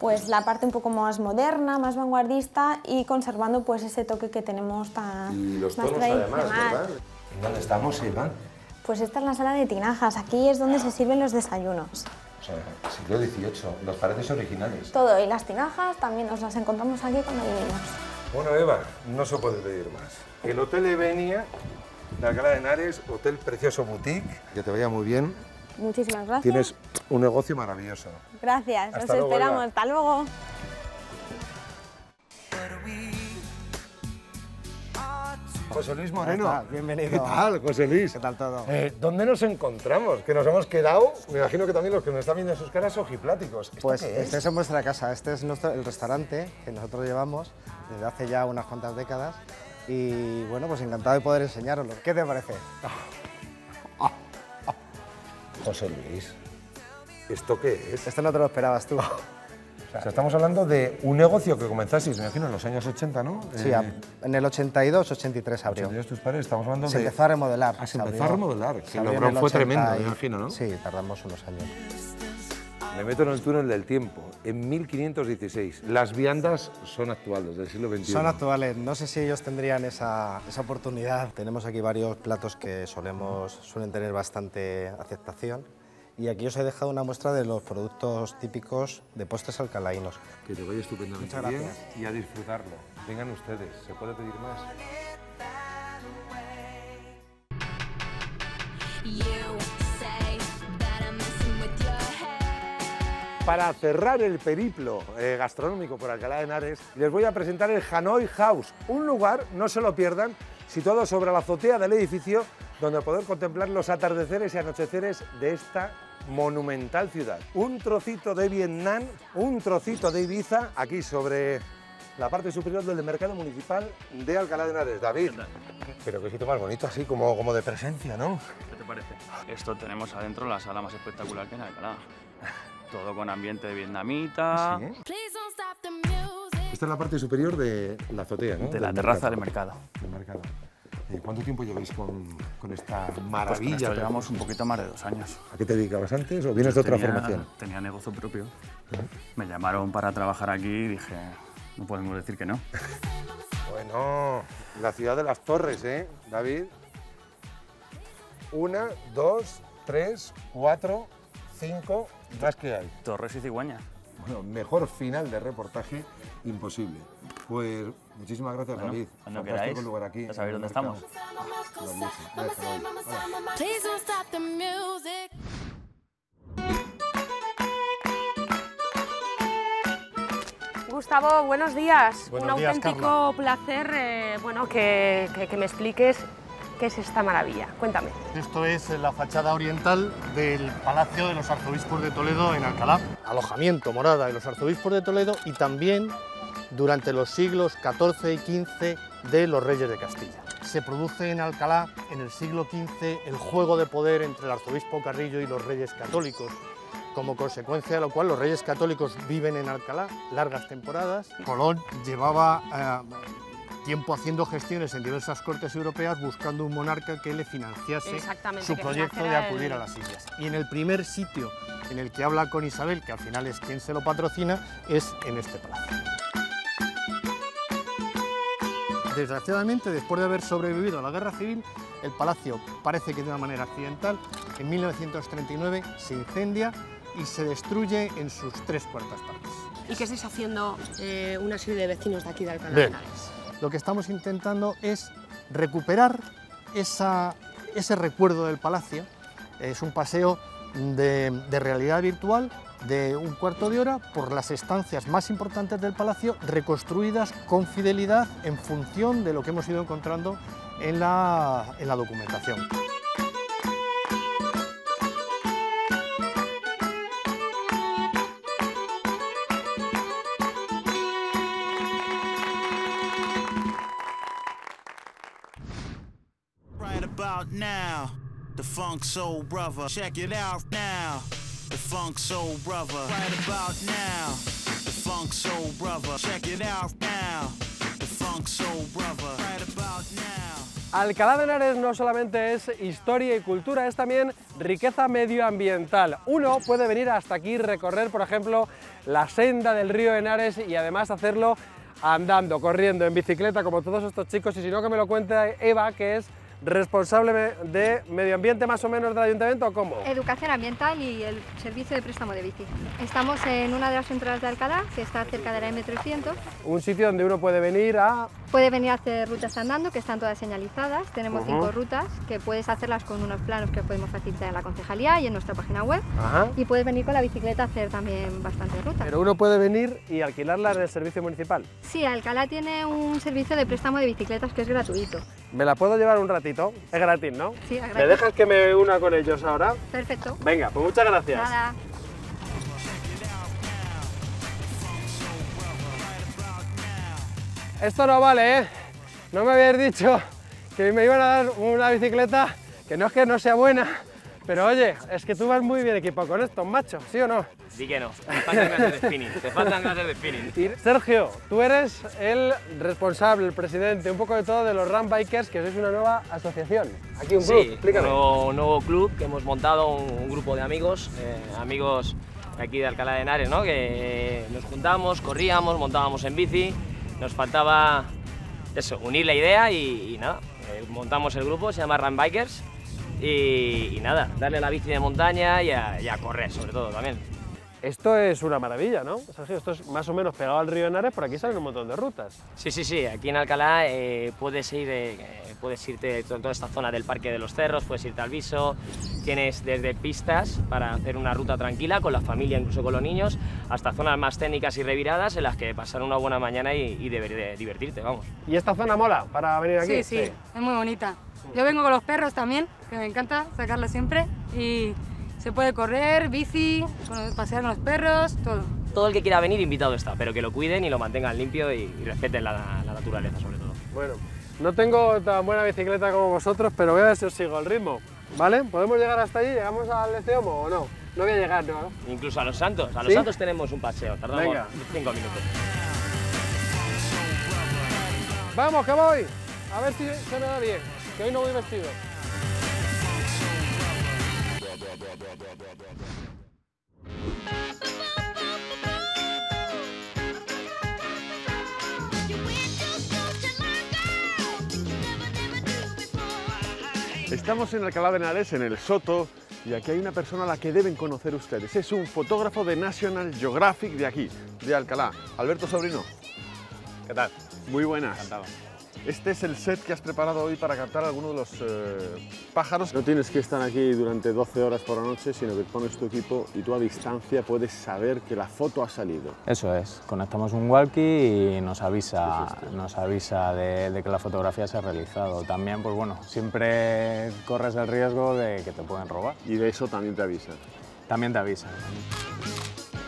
pues, la parte un poco más moderna, más vanguardista y conservando, pues, ese toque que tenemos tan... Y los tonos, además, ¿verdad? ¿En dónde estamos, Iván? Pues esta es la sala de tinajas, aquí es donde se sirven los desayunos. O sea, siglo dieciocho, los paredes originales. Todo, y las tinajas también nos las encontramos aquí cuando vinimos. Bueno, Eva, no se puede pedir más. El Hotel Evenia, de Alcalá de Henares, Hotel Precioso Boutique. Que te vaya muy bien. Muchísimas gracias. Tienes un negocio maravilloso. Gracias, os esperamos. Hasta luego. José Luis Moreno, bienvenido. ¿Qué tal, José Luis? ¿Qué tal todo? Eh, ¿Dónde nos encontramos? Que nos hemos quedado, me imagino que también los que nos están viendo en sus caras, ojipláticos. Pues ¿qué es? Este es en vuestra casa, este es nuestro, el restaurante que nosotros llevamos desde hace ya unas cuantas décadas y bueno, pues encantado de poder enseñároslo. ¿Qué te parece? Oh. Oh. Oh. José Luis, ¿esto qué es? Esto no te lo esperabas tú. Oh. O sea, estamos hablando de un negocio que comenzasteis, me imagino, en los años ochenta, ¿no? Sí, eh, en el ochenta y dos, ochenta y tres abrió. ochenta y dos, tus padres, estamos hablando se de... Se empezó a remodelar. Ah, se, se empezó abrió, a remodelar, que lo cual fue tremendo, y... me imagino, ¿no? Sí, tardamos unos años. Me meto en el túnel del tiempo, en mil quinientos dieciséis. Las viandas son actuales, del siglo veintiuno. Son actuales, no sé si ellos tendrían esa, esa oportunidad. Tenemos aquí varios platos que solemos, suelen tener bastante aceptación. Y aquí os he dejado una muestra de los productos típicos de postres alcalainos. Que te vaya estupendamente. Muchas gracias. Bien y a disfrutarlo. Vengan ustedes, se puede pedir más. Para cerrar el periplo eh, gastronómico por Alcalá de Henares, les voy a presentar el Hanoi House, un lugar, no se lo pierdan, situado sobre la azotea del edificio, donde poder contemplar los atardeceres y anocheceres de esta monumental ciudad. Un trocito de Vietnam, un trocito de Ibiza, aquí sobre la parte superior del mercado municipal de Alcalá de Henares. David, pero qué sitio más bonito, así como, como de presencia, ¿no? ¿Qué te parece? Esto tenemos adentro la sala más espectacular que en Alcalá. Todo con ambiente de vietnamita. ¿Sí? Esta es la parte superior de la azotea, ¿no? De la del terraza mercado. del mercado. Del mercado. ¿Cuánto tiempo lleváis con, con esta maravilla? Pues con llevamos un poquito más de dos años. ¿A qué te dedicabas antes o vienes de otra formación? Tenía negocio propio. ¿Eh? Me llamaron para trabajar aquí y dije, no podemos decir que no. Bueno, la ciudad de las torres, ¿eh, David? Una, dos, tres, cuatro, cinco, más que hay. Torres y cigüeñas. Bueno, mejor final de reportaje imposible. Pues muchísimas gracias, bueno, David. Cuando queráis, a saber dónde estamos. Gustavo, buenos días. Buenos Un días, auténtico Carla. placer eh, bueno, que, que, que me expliques qué es esta maravilla. Cuéntame. Esto es la fachada oriental del Palacio de los Arzobispos de Toledo en Alcalá. Alojamiento, morada de los Arzobispos de Toledo y también durante los siglos catorce y quince de los Reyes de Castilla. Se produce en Alcalá, en el siglo quince, el juego de poder entre el arzobispo Carrillo y los Reyes Católicos, como consecuencia de lo cual los Reyes Católicos viven en Alcalá largas temporadas. Colón llevaba eh, tiempo haciendo gestiones en diversas cortes europeas buscando un monarca que le financiase su proyecto de acudir el... a las islas. Y en el primer sitio en el que habla con Isabel, que al final es quien se lo patrocina, es en este palacio. Desgraciadamente, después de haber sobrevivido a la Guerra Civil, el palacio parece que de una manera accidental, en mil novecientos treinta y nueve se incendia y se destruye en sus tres cuartas partes. ¿Y qué estáis haciendo eh, una serie de vecinos de aquí de Alcalá de Henares? Lo que estamos intentando es recuperar esa, ese recuerdo del palacio. Es un paseo de, de realidad virtual de un cuarto de hora por las estancias más importantes del palacio, reconstruidas con fidelidad en función de lo que hemos ido encontrando en la, en la documentación. Now, the funk soul brother, check it out now, the funk soul brother, right about now, the funk soul brother, check it out now, the funk soul brother, right about now. Alcalá de Henares no solamente es historia y cultura, es también riqueza medioambiental. Uno puede venir hasta aquí, recorrer, por ejemplo, la senda del río Henares y además hacerlo andando, corriendo, en bicicleta, como todos estos chicos, y si no que me lo cuente Eva, que es responsable de medio ambiente más o menos del ayuntamiento, ¿o cómo? Educación ambiental y el servicio de préstamo de bici. Estamos en una de las entradas de Alcalá, que está cerca de la eme trescientos. Un sitio donde uno puede venir a... Puede venir a hacer rutas andando, que están todas señalizadas. Tenemos uh-huh. cinco rutas, que puedes hacerlas con unos planos que podemos facilitar en la concejalía y en nuestra página web. Uh-huh. Y puedes venir con la bicicleta a hacer también bastantes rutas. Pero uno puede venir y alquilarla en el servicio municipal. Sí, Alcalá tiene un servicio de préstamo de bicicletas que es gratuito. ¿Me la puedo llevar un ratito? Es gratis, ¿no? Sí, es gratis. ¿Me dejas que me una con ellos ahora? Perfecto. Venga, pues muchas gracias. Nada. Esto no vale, ¿eh? No me habéis dicho que me iban a dar una bicicleta, que no es que no sea buena, pero oye, es que tú vas muy bien equipado con estos machos, ¿sí o no? Sí que no, me faltan ganas de spinning, te faltan ganas de spinning. Y Sergio, tú eres el responsable, el presidente, un poco de todo de los Run Bikers, que sois una nueva asociación. Aquí un club, sí, explícame. Un nuevo, nuevo club que hemos montado, un, un grupo de amigos, eh, amigos aquí de Alcalá de Henares, ¿no? Que eh, nos juntamos, corríamos, montábamos en bici. Nos faltaba eso, unir la idea y, y nada, eh, montamos el grupo, se llama Run Bikers y, y nada, darle a la bici de montaña y a, y a correr sobre todo también. Esto es una maravilla, ¿no? Sergio, esto es más o menos pegado al río Henares, por aquí salen un montón de rutas. Sí, sí, sí, aquí en Alcalá eh, puedes ir, eh, puedes irte toda esta zona del Parque de los Cerros, puedes irte al Viso, tienes desde pistas para hacer una ruta tranquila con la familia, incluso con los niños, hasta zonas más técnicas y reviradas en las que pasar una buena mañana y, y deber de divertirte, vamos. ¿Y esta zona mola para venir aquí? Sí, sí, sí, es muy bonita. Yo vengo con los perros también, que me encanta sacarlos siempre y... Se puede correr, bici, pasear con los perros, todo. Todo el que quiera venir invitado está, pero que lo cuiden y lo mantengan limpio y, y respeten la, la naturaleza sobre todo. Bueno, no tengo tan buena bicicleta como vosotros, pero voy a ver si os sigo el ritmo, ¿vale? ¿Podemos llegar hasta allí? ¿Llegamos al Eceomo o no? No voy a llegar, ¿no? Incluso a Los Santos, a Los ¿Sí? Santos tenemos un paseo, tardamos Venga. cinco minutos. ¡Vamos, que voy! A ver si se me da bien, que hoy no voy vestido. Estamos en Alcalá de Henares, en el Soto, y aquí hay una persona a la que deben conocer ustedes. Es un fotógrafo de National Geographic de aquí, de Alcalá. Alberto Sobrino. ¿Qué tal? Muy buenas. Encantado. Este es el set que has preparado hoy para captar alguno de los eh, pájaros. No tienes que estar aquí durante doce horas por la noche, sino que pones tu equipo y tú a distancia puedes saber que la foto ha salido. Eso es, conectamos un walkie y nos avisa, ¿Qué es esto? Nos avisa de, de que la fotografía se ha realizado. También, pues bueno, siempre corres el riesgo de que te pueden robar. Y de eso también te avisan. También te avisan.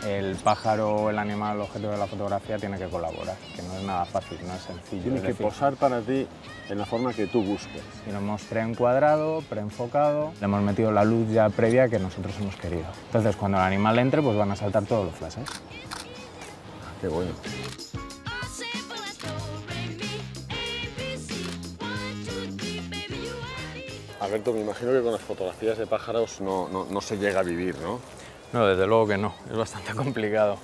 El pájaro, el animal, el objeto de la fotografía tiene que colaborar, que no es nada fácil, no es sencillo. Tiene que posar para ti en la forma que tú busques. Y lo hemos preencuadrado, preenfocado, le hemos metido la luz ya previa que nosotros hemos querido. Entonces, cuando el animal entre, pues van a saltar todos los flashes. Qué bueno. Alberto, me imagino que con las fotografías de pájaros no, no, no se llega a vivir, ¿no? No, desde luego que no, es bastante complicado.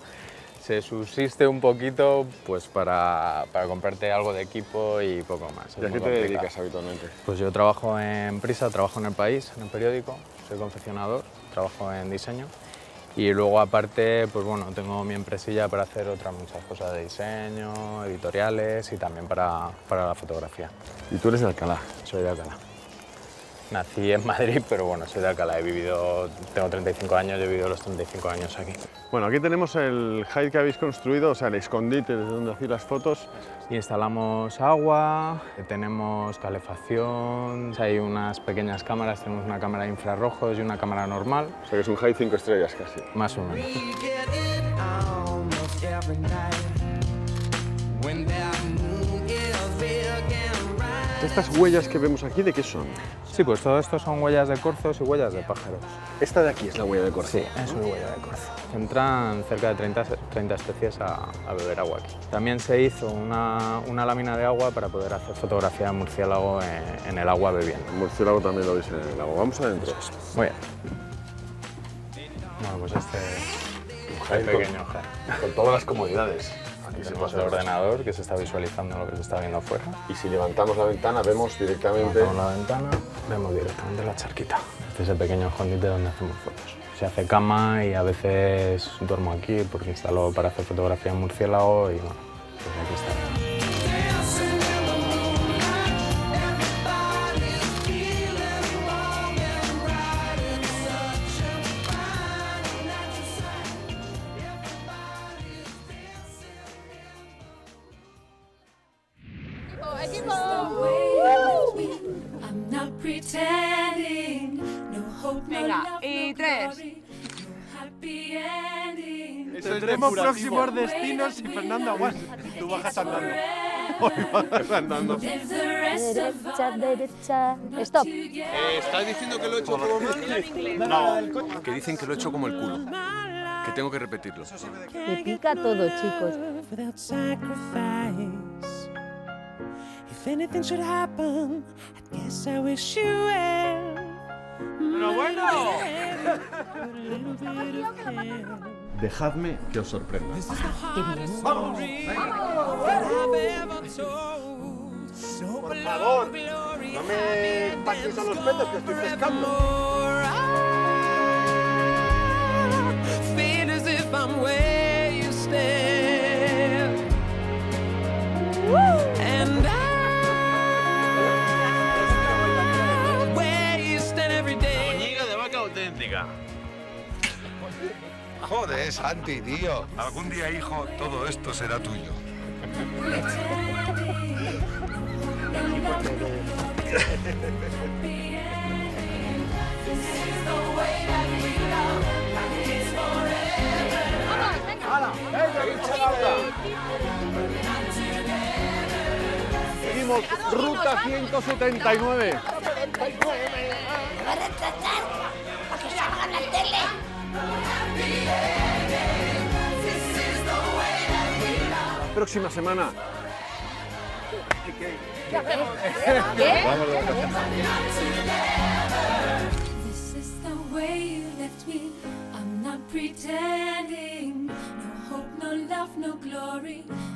Se subsiste un poquito pues para, para comprarte algo de equipo y poco más. ¿Y a qué te dedicas habitualmente? Pues yo trabajo en Prisa, trabajo en El País, en el periódico, soy confeccionador, trabajo en diseño y luego aparte pues bueno, tengo mi empresilla para hacer otras muchas cosas de diseño, editoriales y también para, para la fotografía. ¿Y tú eres de Alcalá? Soy de Alcalá. Nací en Madrid, pero bueno, soy de Alcalá, he vivido, tengo treinta y cinco años, he vivido los treinta y cinco años aquí. Bueno, aquí tenemos el hide que habéis construido, o sea, el escondite desde donde hacéis las fotos. Y instalamos agua, tenemos calefacción, hay unas pequeñas cámaras, tenemos una cámara de infrarrojos y una cámara normal. O sea, que es un hide cinco estrellas casi. Más o menos. ¿Estas huellas que vemos aquí de qué son? Sí, pues todo esto son huellas de corzos y huellas de pájaros. ¿Esta de aquí es la huella de corzo? Sí, es una huella de corzo. Entran cerca de treinta, treinta especies a, a beber agua aquí. También se hizo una, una lámina de agua para poder hacer fotografía de murciélago en, en el agua bebiendo. El murciélago también lo veis en el agua. Vamos adentro. Muy bien. Bueno, pues este es pequeño con, ja. con todas las comodidades. Aquí tenemos el ordenador que se está visualizando lo que se está viendo afuera. Y si levantamos la ventana, vemos directamente... Levantamos la ventana, vemos directamente la charquita. Este es el pequeño escondite donde hacemos fotos. Se hace cama y a veces duermo aquí porque instalo para hacer fotografía en murciélago y bueno, pues aquí está. Tendremos próximos destinos si Fernando aguanta. Tú bajas andando. Hoy bajas andando. Derecha, derecha. Stop. Eh, ¿Estás diciendo que lo he hecho como mal? No, que dicen que lo he hecho como el culo. Que tengo que repetirlo. Me pica todo, chicos. ¡Pero bueno! Dejadme que os sorprenda. ¡Vamos! Por favor, no me pases a los peces que estoy pescando. Moñiga de vaca auténtica. Joder, Santi, tío. Algún día, hijo, todo esto será tuyo. ¡Hala! Seguimos Ruta ciento setenta y nueve. ¡Me va a retrasar! ¡Para que salga en la tele! La próxima semana. ¿Qué hacemos? ¿Qué? This is the way you left me. I'm not pretending. No hope, no love, no glory.